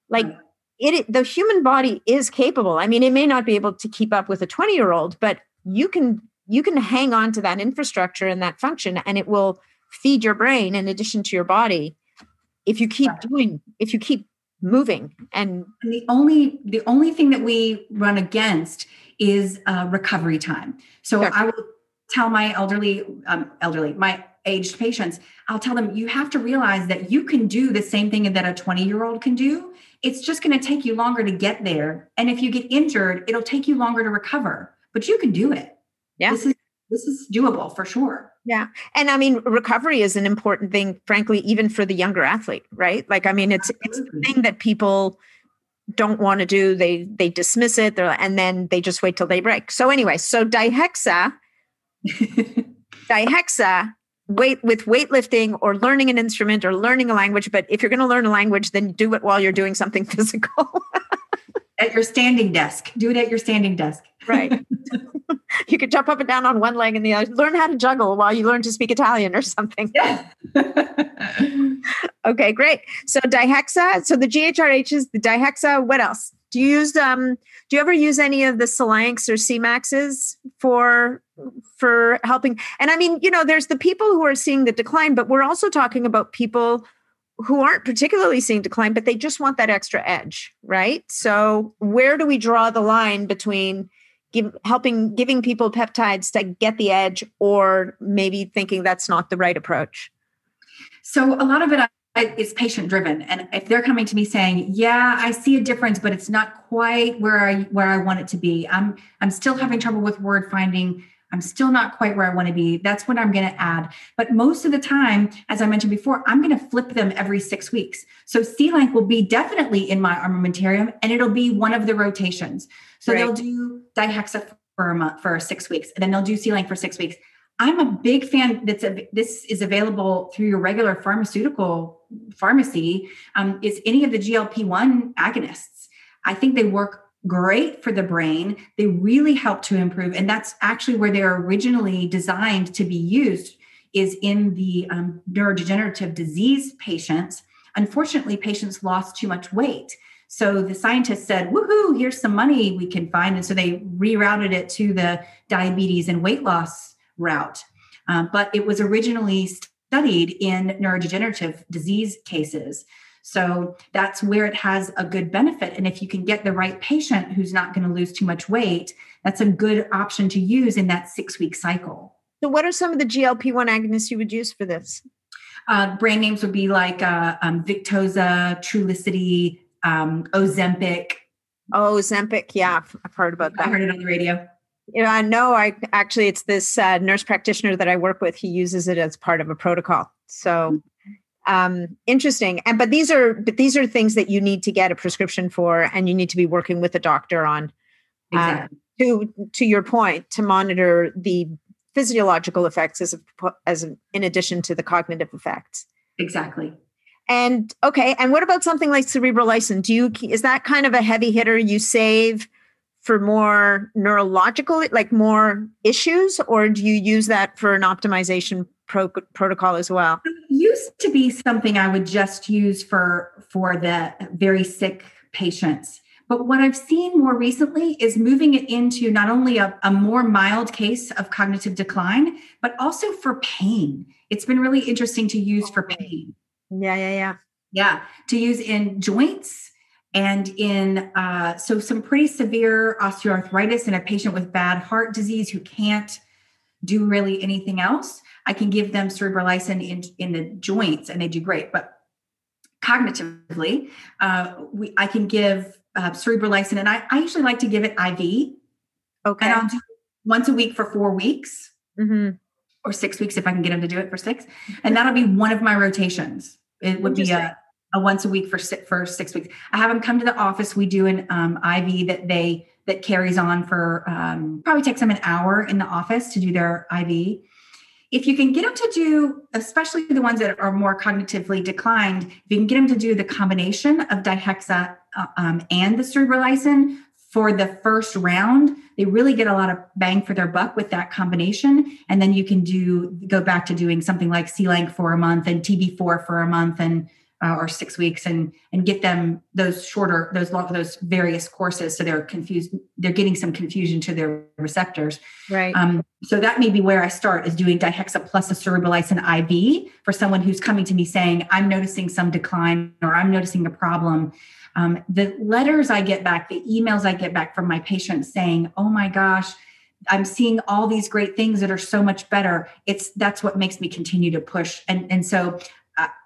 like, the human body is capable. I mean, it may not be able to keep up with a 20-year-old, but you can hang on to that infrastructure and that function, and it will feed your brain in addition to your body if you keep doing, if you keep moving. And the only thing that we run against is recovery time. So I will tell my my aged patients, I'll tell them, you have to realize that you can do the same thing that a 20-year-old can do. It's just going to take you longer to get there. And if you get injured, it'll take you longer to recover, but you can do it. Yeah. This is doable for sure. Yeah. And I mean, recovery is an important thing, frankly, even for the younger athlete, right? Like, I mean, it's the thing that people don't want to do. They dismiss it and then they just wait till they break. So anyway, so Dihexa, with weightlifting or learning an instrument or learning a language. But if you're going to learn a language, then do it while you're doing something physical. At your standing desk. Do it at your standing desk. Right. You could jump up and down on one leg and the other. Learn how to juggle while you learn to speak Italian or something. Yeah. Okay, great. So Dihexa. So the GHRH is the Dihexa. What else? Do you use? Do you ever use any of the Selanks or Cmaxes for helping? And I mean, you know, there's the people who are seeing the decline, but we're also talking about people who aren't particularly seeing decline, but they just want that extra edge, right? So where do we draw the line between giving people peptides to get the edge, or maybe thinking that's not the right approach? So a lot of it is patient driven. And if they're coming to me saying, yeah, I see a difference, but it's not quite where I want it to be. I'm still having trouble with word finding. I'm still not quite where I want to be. That's what I'm going to add. But most of the time, as I mentioned before, I'm going to flip them every 6 weeks. So Selank will be definitely in my armamentarium, and it'll be one of the rotations. So They'll do Dihexa for a month, for 6 weeks, and then they'll do Selank for 6 weeks. I'm a big fan. This is available through your regular pharmacy. Is any of the GLP-1 agonists? I think they work great for the brain. They really help to improve. And that's actually where they're originally designed to be used, is in the neurodegenerative disease patients. Unfortunately, patients lost too much weight. So the scientists said, woohoo, here's some money we can find. And so they rerouted it to the diabetes and weight loss route. But it was originally studied in neurodegenerative disease cases. So that's where it has a good benefit. And if you can get the right patient who's not going to lose too much weight, that's a good option to use in that 6 week cycle. So what are some of the GLP-1 agonists you would use for this? Brand names would be like Victoza, Trulicity, Ozempic. Oh, Ozempic. Yeah, I've heard about that. I heard it on the radio. Yeah, I know. It's this nurse practitioner that I work with. He uses it as part of a protocol. So interesting. And but these are things that you need to get a prescription for, and you need to be working with a doctor on. Exactly. To your point, to monitor the physiological effects as in addition to the cognitive effects. Exactly. And okay. And what about something like Cerebrolysin? Is that kind of a heavy hitter you save for more neurological, like more issues, or do you use that for an optimization protocol as well? It used to be something I would just use for the very sick patients. But what I've seen more recently is moving it into not only a more mild case of cognitive decline, but also for pain. It's been really interesting to use for pain. Yeah. To use in joints. And in, so some pretty severe osteoarthritis in a patient with bad heart disease who can't do really anything else, I can give them Cerebrolysin in the joints and they do great. But cognitively, I can give Cerebrolysin, and I usually like to give it IV. Okay. And I'll do once a week for 4 weeks, or 6 weeks if I can get them to do it for 6. And that'll be one of my rotations. It would be a once a week for 6 weeks. I have them come to the office. We do an IV that carries on for probably takes them an hour in the office to do their IV. If you can get them to do, especially the ones that are more cognitively declined, if you can get them to do the combination of Dihexa and the Cerebrolysin for the first round, they really get a lot of bang for their buck with that combination. And then you can go back to doing something like Selank for a month and TB4 for a month and or 6 weeks and get them those shorter, those various courses. So they're confused. They're getting some confusion to their receptors. Right. So that may be where I start, is doing Dihexa plus a Cerebrolysin IV for someone who's coming to me saying, I'm noticing some decline or I'm noticing a problem. The letters I get back, the emails I get back from my patients saying, oh my gosh, I'm seeing all these great things that are so much better. That's what makes me continue to push. And so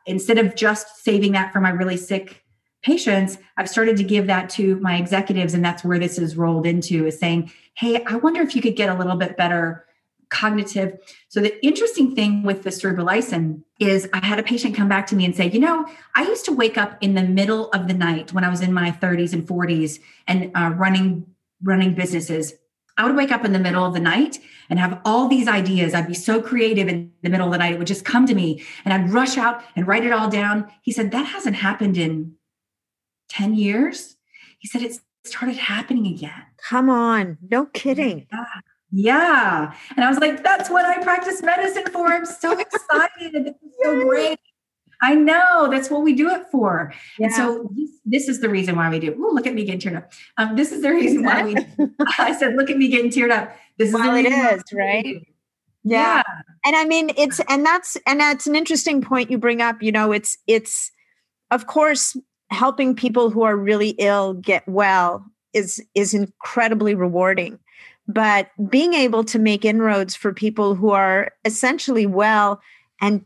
instead of just saving that for my really sick patients, I've started to give that to my executives. And that's where this is rolled into, is saying, hey, I wonder if you could get a little bit better cognitive. So the interesting thing with the Cerebrolysin is I had a patient come back to me and say, you know, I used to wake up in the middle of the night when I was in my 30s and 40s and running businesses. I would wake up in the middle of the night and have all these ideas. I'd be so creative in the middle of the night. It would just come to me and I'd rush out and write it all down. He said, that hasn't happened in 10 years. He said, it started happening again. Come on. No kidding. Yeah. And I was like, that's what I practice medicine for. I'm so excited. This is so great. I know, that's what we do it for. Yeah. And so this is the reason why we do. Ooh, look at me getting teared up. This is the reason why we do. I said, look at me getting teared up. This well, is the reason it is, right? Yeah. And I mean, that's an interesting point you bring up. You know, it's of course helping people who are really ill get well is incredibly rewarding. But being able to make inroads for people who are essentially well and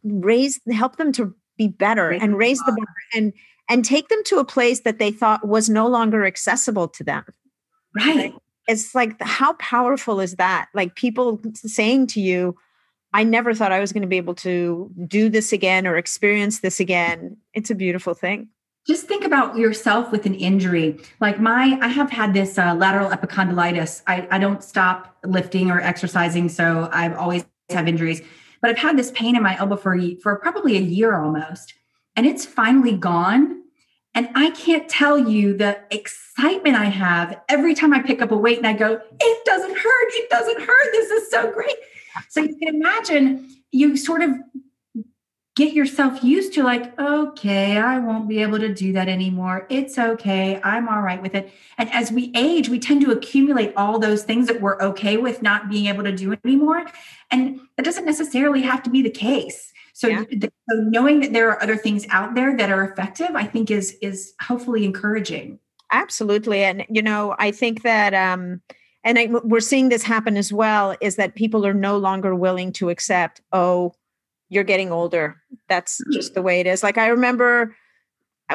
help them to be better and raise the bar and take them to a place that they thought was no longer accessible to them. Right. It's like, how powerful is that? Like people saying to you, I never thought I was going to be able to do this again or experience this again. It's a beautiful thing. Just think about yourself with an injury. Like I have had this lateral epicondylitis. I don't stop lifting or exercising. So I've always have injuries, but I've had this pain in my elbow for probably a year almost. And it's finally gone. And I can't tell you the excitement I have every time I pick up a weight and I go, it doesn't hurt. It doesn't hurt. This is so great. So you can imagine you sort of get yourself used to like, okay, I won't be able to do that anymore. It's okay. I'm all right with it. And as we age, we tend to accumulate all those things that we're okay with not being able to do anymore. And that doesn't necessarily have to be the case. So, so knowing that there are other things out there that are effective, I think is hopefully encouraging. Absolutely. And, you know, I think that, we're seeing this happen as well, is that people are no longer willing to accept, you're getting older. That's just the way it is. Like I remember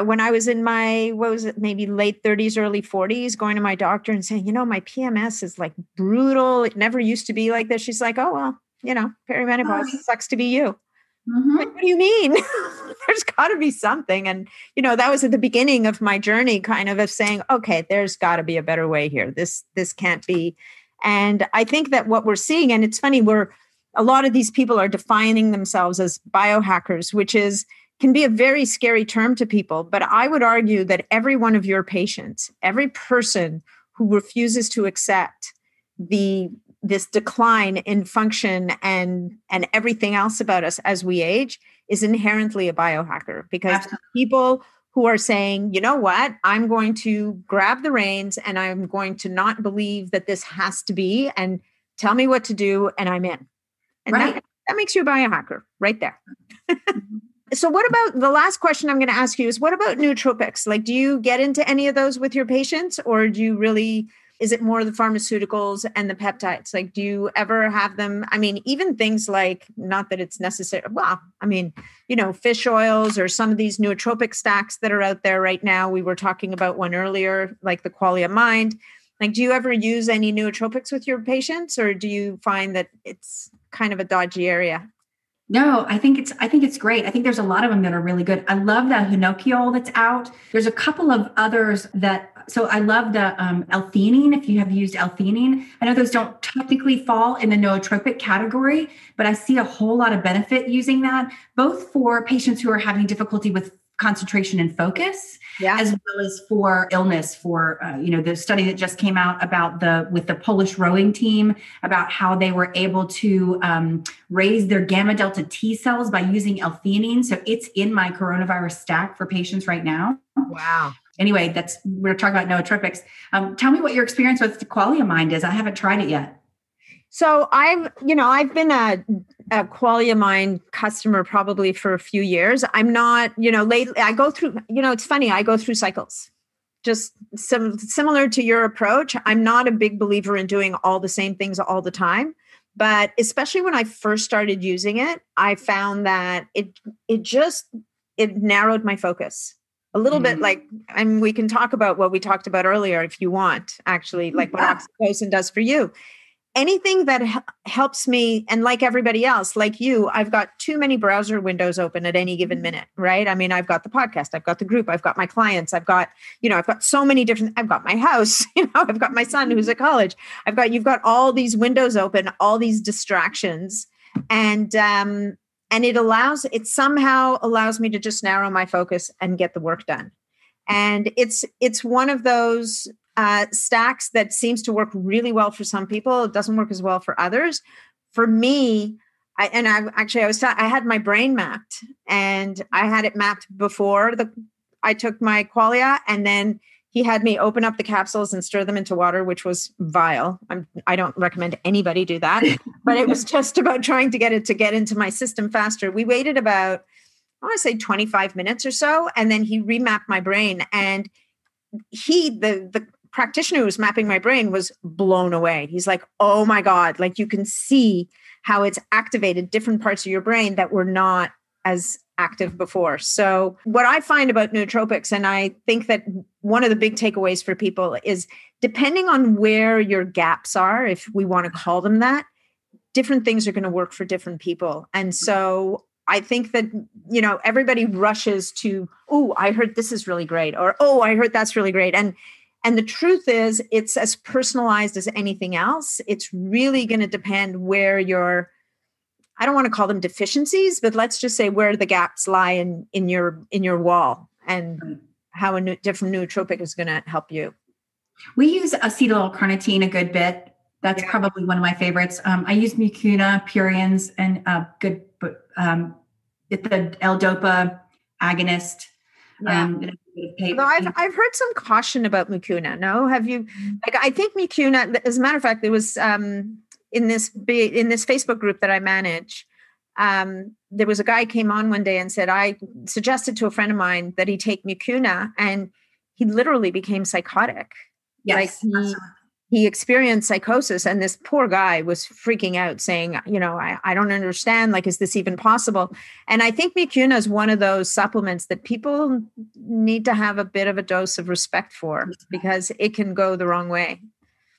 when I was in my, maybe late 30s, early 40s, going to my doctor and saying, you know, my PMS is like brutal. It never used to be like this. She's like, oh, well, you know, perimenopause sucks to be you. Mm-hmm. Like, what do you mean? There's got to be something. And, you know, that was at the beginning of my journey kind of saying, okay, there's got to be a better way here. This can't be. And I think that what we're seeing, and it's funny, a lot of these people are defining themselves as biohackers, which can be a very scary term to people. But I would argue that every one of your patients, every person who refuses to accept this decline in function and everything else about us as we age is inherently a biohacker, because people who are saying, you know what, I'm going to grab the reins and I'm going to not believe that this has to be, and tell me what to do and I'm in. And that makes you a biohacker right there. So what about the last question I'm going to ask you is, what about nootropics? Like, do you get into any of those with your patients, or is it more the pharmaceuticals and the peptides? Like, do you ever have them? I mean, even things like, not that it's necessary. Well, I mean, you know, fish oils or some of these nootropic stacks that are out there right now. We were talking about one earlier, like the Qualia Mind. Like, do you ever use any nootropics with your patients, or do you find that it's kind of a dodgy area? No, I think it's great. I think there's a lot of them that are really good. I love the Hinokitiol that's out. There's a couple of others so I love the L-theanine. If you have used L-theanine, I know those don't technically fall in the nootropic category, but I see a whole lot of benefit using that, both for patients who are having difficulty with concentration and focus, as well as for illness, for, the study that just came out about with the Polish rowing team, about how they were able to raise their gamma delta T cells by using L-theanine. So it's in my coronavirus stack for patients right now. Wow. Anyway, we're talking about nootropics. Tell me what your experience with Qualia Mind is. I haven't tried it yet. So I've been a Qualia Mind customer probably for a few years. I'm not, lately I go through, it's funny. I go through cycles, just similar to your approach. I'm not a big believer in doing all the same things all the time, but especially when I first started using it, I found that it narrowed my focus a little bit. Like, we can talk about what we talked about earlier if you want, actually, like what oxytocin does for you. Anything that helps me, and like everybody else, like you, I've got too many browser windows open at any given minute, right? I mean, I've got the podcast, I've got the group, I've got my clients, I've got so many different, I've got my house, I've got my son who's at college. You've got all these windows open, all these distractions, and it somehow allows me to just narrow my focus and get the work done. And it's one of those stacks that seems to work really well for some people. It doesn't work as well for others. For me, I had my brain mapped, and I had it mapped before I took my Qualia, and then he had me open up the capsules and stir them into water, which was vile. I don't recommend anybody do that, but it was just about trying to get it to get into my system faster. We waited about, I want to say 25 minutes or so. And then he remapped my brain, and the practitioner who was mapping my brain was blown away. He's like, oh my God, like you can see how it's activated different parts of your brain that were not as active before. So what I find about nootropics, and I think that one of the big takeaways for people is, depending on where your gaps are, if we want to call them that, different things are going to work for different people. And so I think that, everybody rushes to, oh, I heard this is really great, or, oh, I heard that's really great. And the truth is, it's as personalized as anything else. It's really going to depend where your, I don't want to call them deficiencies, but let's just say where the gaps lie in your wall, and how a different nootropic is going to help you. We use acetyl-L-carnitine a good bit. That's probably one of my favorites. I use Mucuna Pruriens and the L-dopa agonist. I've heard some caution about Mucuna. No, have you? Like, I think Mucuna, as a matter of fact, there was in this Facebook group that I manage, there was a guy came on one day and said, I suggested to a friend of mine that he take Mucuna, and he literally became psychotic. Yes. Like he experienced psychosis, and this poor guy was freaking out, saying, I don't understand. Like, is this even possible? And I think Mucuna is one of those supplements that people need to have a bit of a dose of respect for, because it can go the wrong way.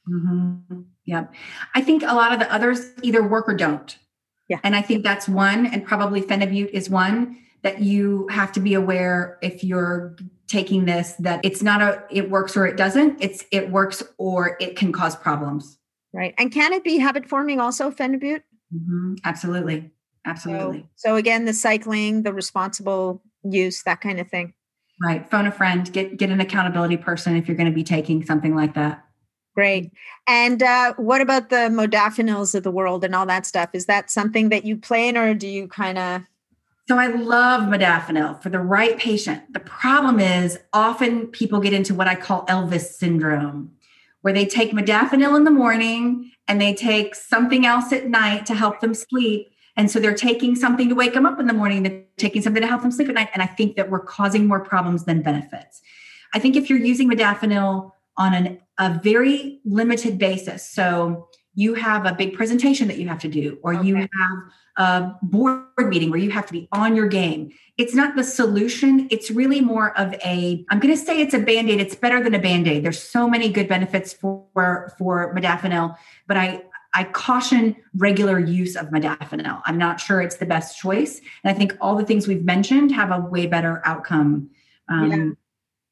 Mm-hmm. Yeah. I think a lot of the others either work or don't. Yeah. And I think that's one, and probably Phenibut is one that you have to be aware, if you're taking this, that it's not it works or it doesn't. It works or it can cause problems. Right. And can it be habit forming also, Phenibut? Mm-hmm. Absolutely. Absolutely. So again, the cycling, the responsible use, that kind of thing. Right. Phone a friend, get an accountability person if you're going to be taking something like that. Great. And what about the modafinils of the world and all that stuff? Is that something that you plan, or do you kind of... So I love modafinil for the right patient. The problem is, often people get into what I call Elvis syndrome, where they take modafinil in the morning and they take something else at night to help them sleep. And so they're taking something to wake them up in the morning, they're taking something to help them sleep at night. And I think that we're causing more problems than benefits. I think if you're using modafinil on a very limited basis, so you have a big presentation that you have to do, or you have a board meeting where you have to be on your game. It's not the solution. It's really more of I'm going to say it's a Band-Aid. It's better than a Band-Aid. There's so many good benefits for modafinil, but I caution regular use of modafinil. I'm not sure it's the best choice. And I think all the things we've mentioned have a way better outcome. Again,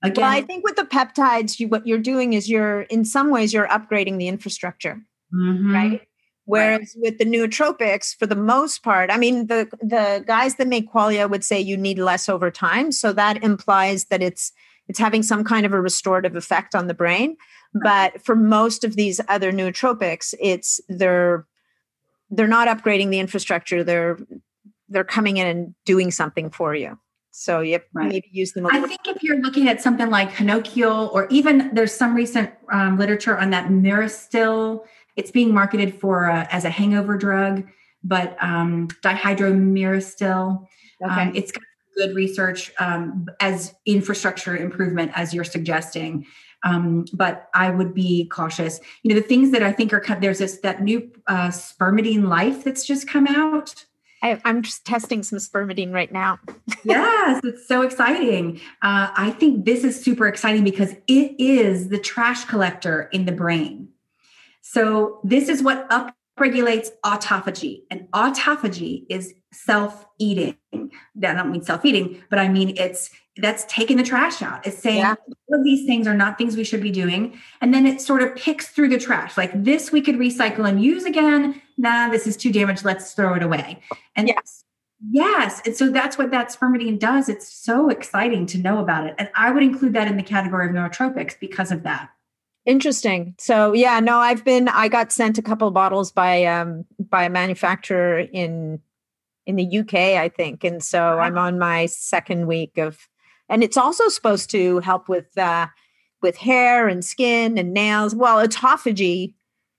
well, I think with the peptides, what you're doing is you're, in some ways, you're upgrading the infrastructure. Mm-hmm. Right. Whereas with the nootropics, for the most part, I mean, the guys that make qualia would say you need less over time. So that implies that it's having some kind of a restorative effect on the brain. But for most of these other nootropics, it's they're not upgrading the infrastructure. They're coming in and doing something for you. So you maybe use them. I think if you're looking at something like Hinokitiol, or even there's some recent literature on that Mirastil. It's being marketed for as a hangover drug, but dihydromirastil. Okay. It's got good research as infrastructure improvement, as you're suggesting. But I would be cautious. You know, the things that I think are there's this that new Spermidine Life that's just come out. I'm just testing some spermidine right now. Yes, it's so exciting. I think this is super exciting because it is the trash collector in the brain. So this is what upregulates autophagy. And autophagy is self-eating. Now, I don't mean self-eating, but I mean that's taking the trash out. It's saying all of these things are not things we should be doing. And then it sort of picks through the trash. Like this we could recycle and use again. Nah, this is too damaged. Let's throw it away. And yes. And so that's what that spermidine does. It's so exciting to know about it. And I would include that in the category of nootropics because of that. Interesting. So yeah, no, I got sent a couple of bottles by a manufacturer in the UK, I think. And so I'm on my second week and it's also supposed to help with hair and skin and nails. Well, autophagy,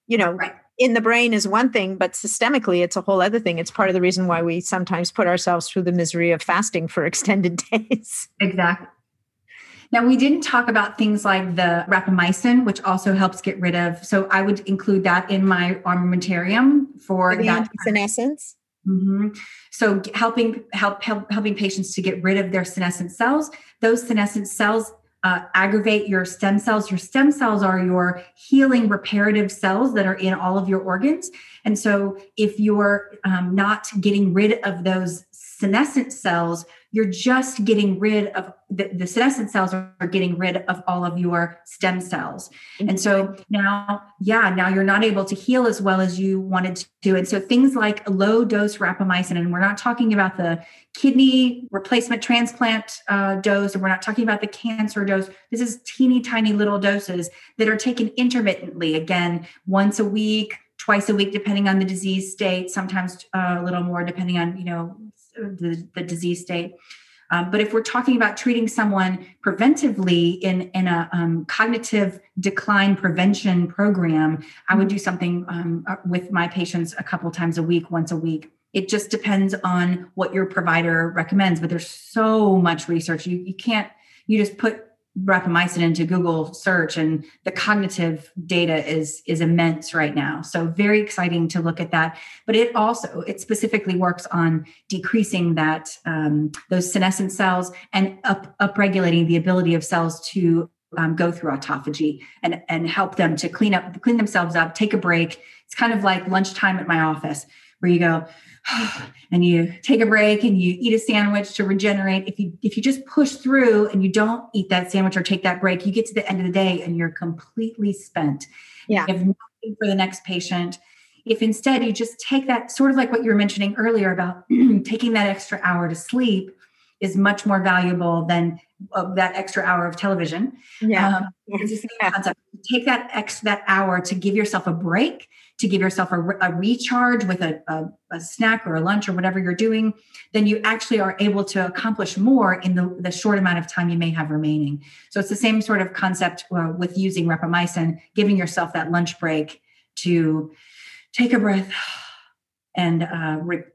you know, in the brain is one thing, but systemically it's a whole other thing. It's part of the reason why we sometimes put ourselves through the misery of fasting for extended days. Exactly. Now, we didn't talk about things like the rapamycin, which also helps get rid of. So I would include that in my armamentarium for that. Senescence. Mm-hmm. So helping patients to get rid of their senescent cells. Those senescent cells aggravate your stem cells. Your stem cells are your healing reparative cells that are in all of your organs. And so if you're not getting rid of those senescent cells, you're just getting rid of the senescent cells are getting rid of all of your stem cells. And so now you're not able to heal as well as you wanted to do. And so things like low dose rapamycin, and we're not talking about the kidney replacement transplant dose, and we're not talking about the cancer dose. This is teeny tiny little doses that are taken intermittently, again, once a week, twice a week, depending on the disease state, sometimes a little more depending on, you know, the disease state. But if we're talking about treating someone preventively in a cognitive decline prevention program, I would do something with my patients a couple times a week, once a week. It just depends on what your provider recommends, but there's so much research. You just put rapamycin into Google search and the cognitive data is immense right now. So very exciting to look at that. But it specifically works on decreasing that, those senescent cells and upregulating the ability of cells to go through autophagy and help them to clean themselves up, take a break. It's kind of like lunchtime at my office where you go and you take a break and you eat a sandwich to regenerate. If you just push through and you don't eat that sandwich or take that break, you get to the end of the day and you're completely spent. Yeah. You have nothing for the next patient. If instead you just take that, sort of like what you were mentioning earlier about taking that extra hour to sleep is much more valuable than that extra hour of television. Yeah. It's the same concept. Take that hour to give yourself a break, to give yourself a recharge with a snack or a lunch or whatever you're doing, then you actually are able to accomplish more in the short amount of time you may have remaining. So it's the same sort of concept with using rapamycin, giving yourself that lunch break to take a breath and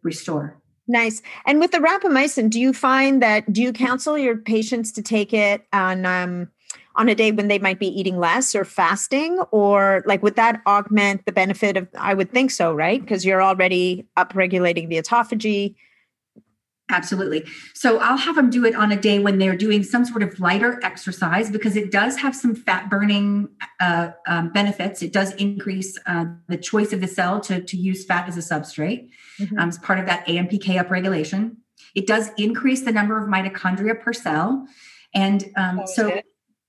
restore. Nice. And with the rapamycin, do you counsel your patients to take it on a day when they might be eating less or fasting, or like, would that augment the benefit of, I would think so, right? Because you're already upregulating the autophagy. Absolutely. So I'll have them do it on a day when they're doing some sort of lighter exercise because it does have some fat burning benefits. It does increase the choice of the cell to use fat as a substrate. Mm-hmm. It's part of that AMPK upregulation. It does increase the number of mitochondria per cell. And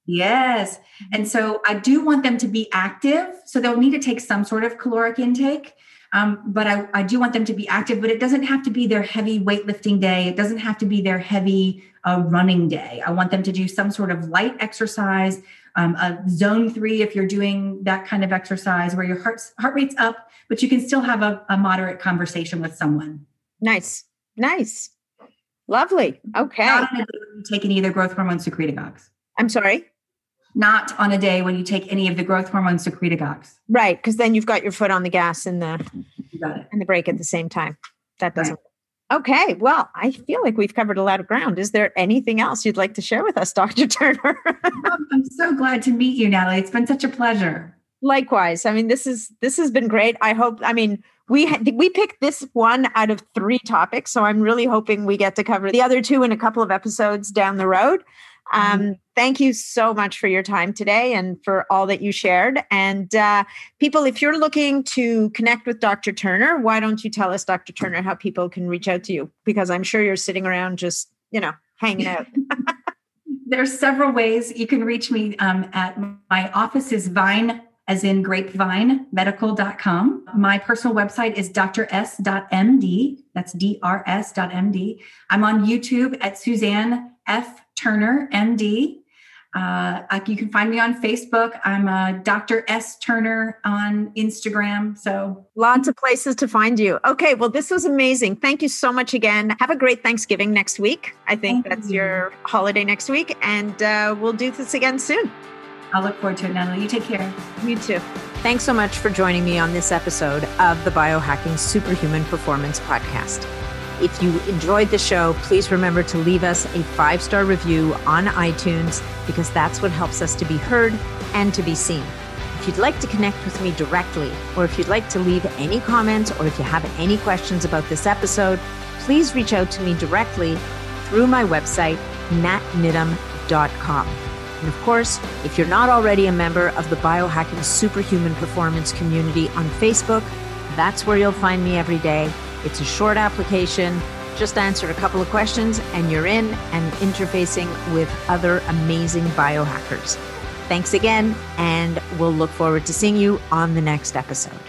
yes. And so I do want them to be active. So they'll need to take some sort of caloric intake. But I do want them to be active, but it doesn't have to be their heavy weightlifting day. It doesn't have to be their heavy running day. I want them to do some sort of light exercise, a zone 3, if you're doing that kind of exercise where your heart rate's up, but you can still have a moderate conversation with someone. Nice. Lovely. Okay. Not on a day when you take any of the growth hormone secretagogues. I'm sorry? Not on a day when you take any of the growth hormone secretagogues. Right. Because then you've got your foot on the gas and the brake at the same time. That doesn't work. Okay. Well, I feel like we've covered a lot of ground. Is there anything else you'd like to share with us, Dr. Turner? I'm so glad to meet you, Natalie. It's been such a pleasure. Likewise. I mean, this has been great. I hope, we picked this one out of 3 topics, so I'm really hoping we get to cover the other 2 in a couple of episodes down the road. Thank you so much for your time today and for all that you shared. And people, if you're looking to connect with Dr. Turner, why don't you tell us, Dr. Turner, how people can reach out to you? Because I'm sure you're sitting around just, hanging out. There's several ways you can reach me at my office is Vine, as in grapevine, medical.com. My personal website is drs.md. That's drs.md. I'm on YouTube at Suzanne F. Turner, MD. You can find me on Facebook. I'm Dr. S. Turner on Instagram. So lots of places to find you. Okay. Well, this was amazing. Thank you so much again. Have a great Thanksgiving next week. I think that's your holiday next week. And we'll do this again soon. I'll look forward to it, Natalie. You take care. You too. Thanks so much for joining me on this episode of the Biohacking Superhuman Performance Podcast. If you enjoyed the show, please remember to leave us a 5-star review on iTunes, because that's what helps us to be heard and to be seen. If you'd like to connect with me directly, or if you'd like to leave any comments, or if you have any questions about this episode, please reach out to me directly through my website, natniddom.com. And of course, if you're not already a member of the Biohacking Superhuman Performance community on Facebook, that's where you'll find me every day. It's a short application. Just answer a couple of questions and you're in and interfacing with other amazing biohackers. Thanks again, and we'll look forward to seeing you on the next episode.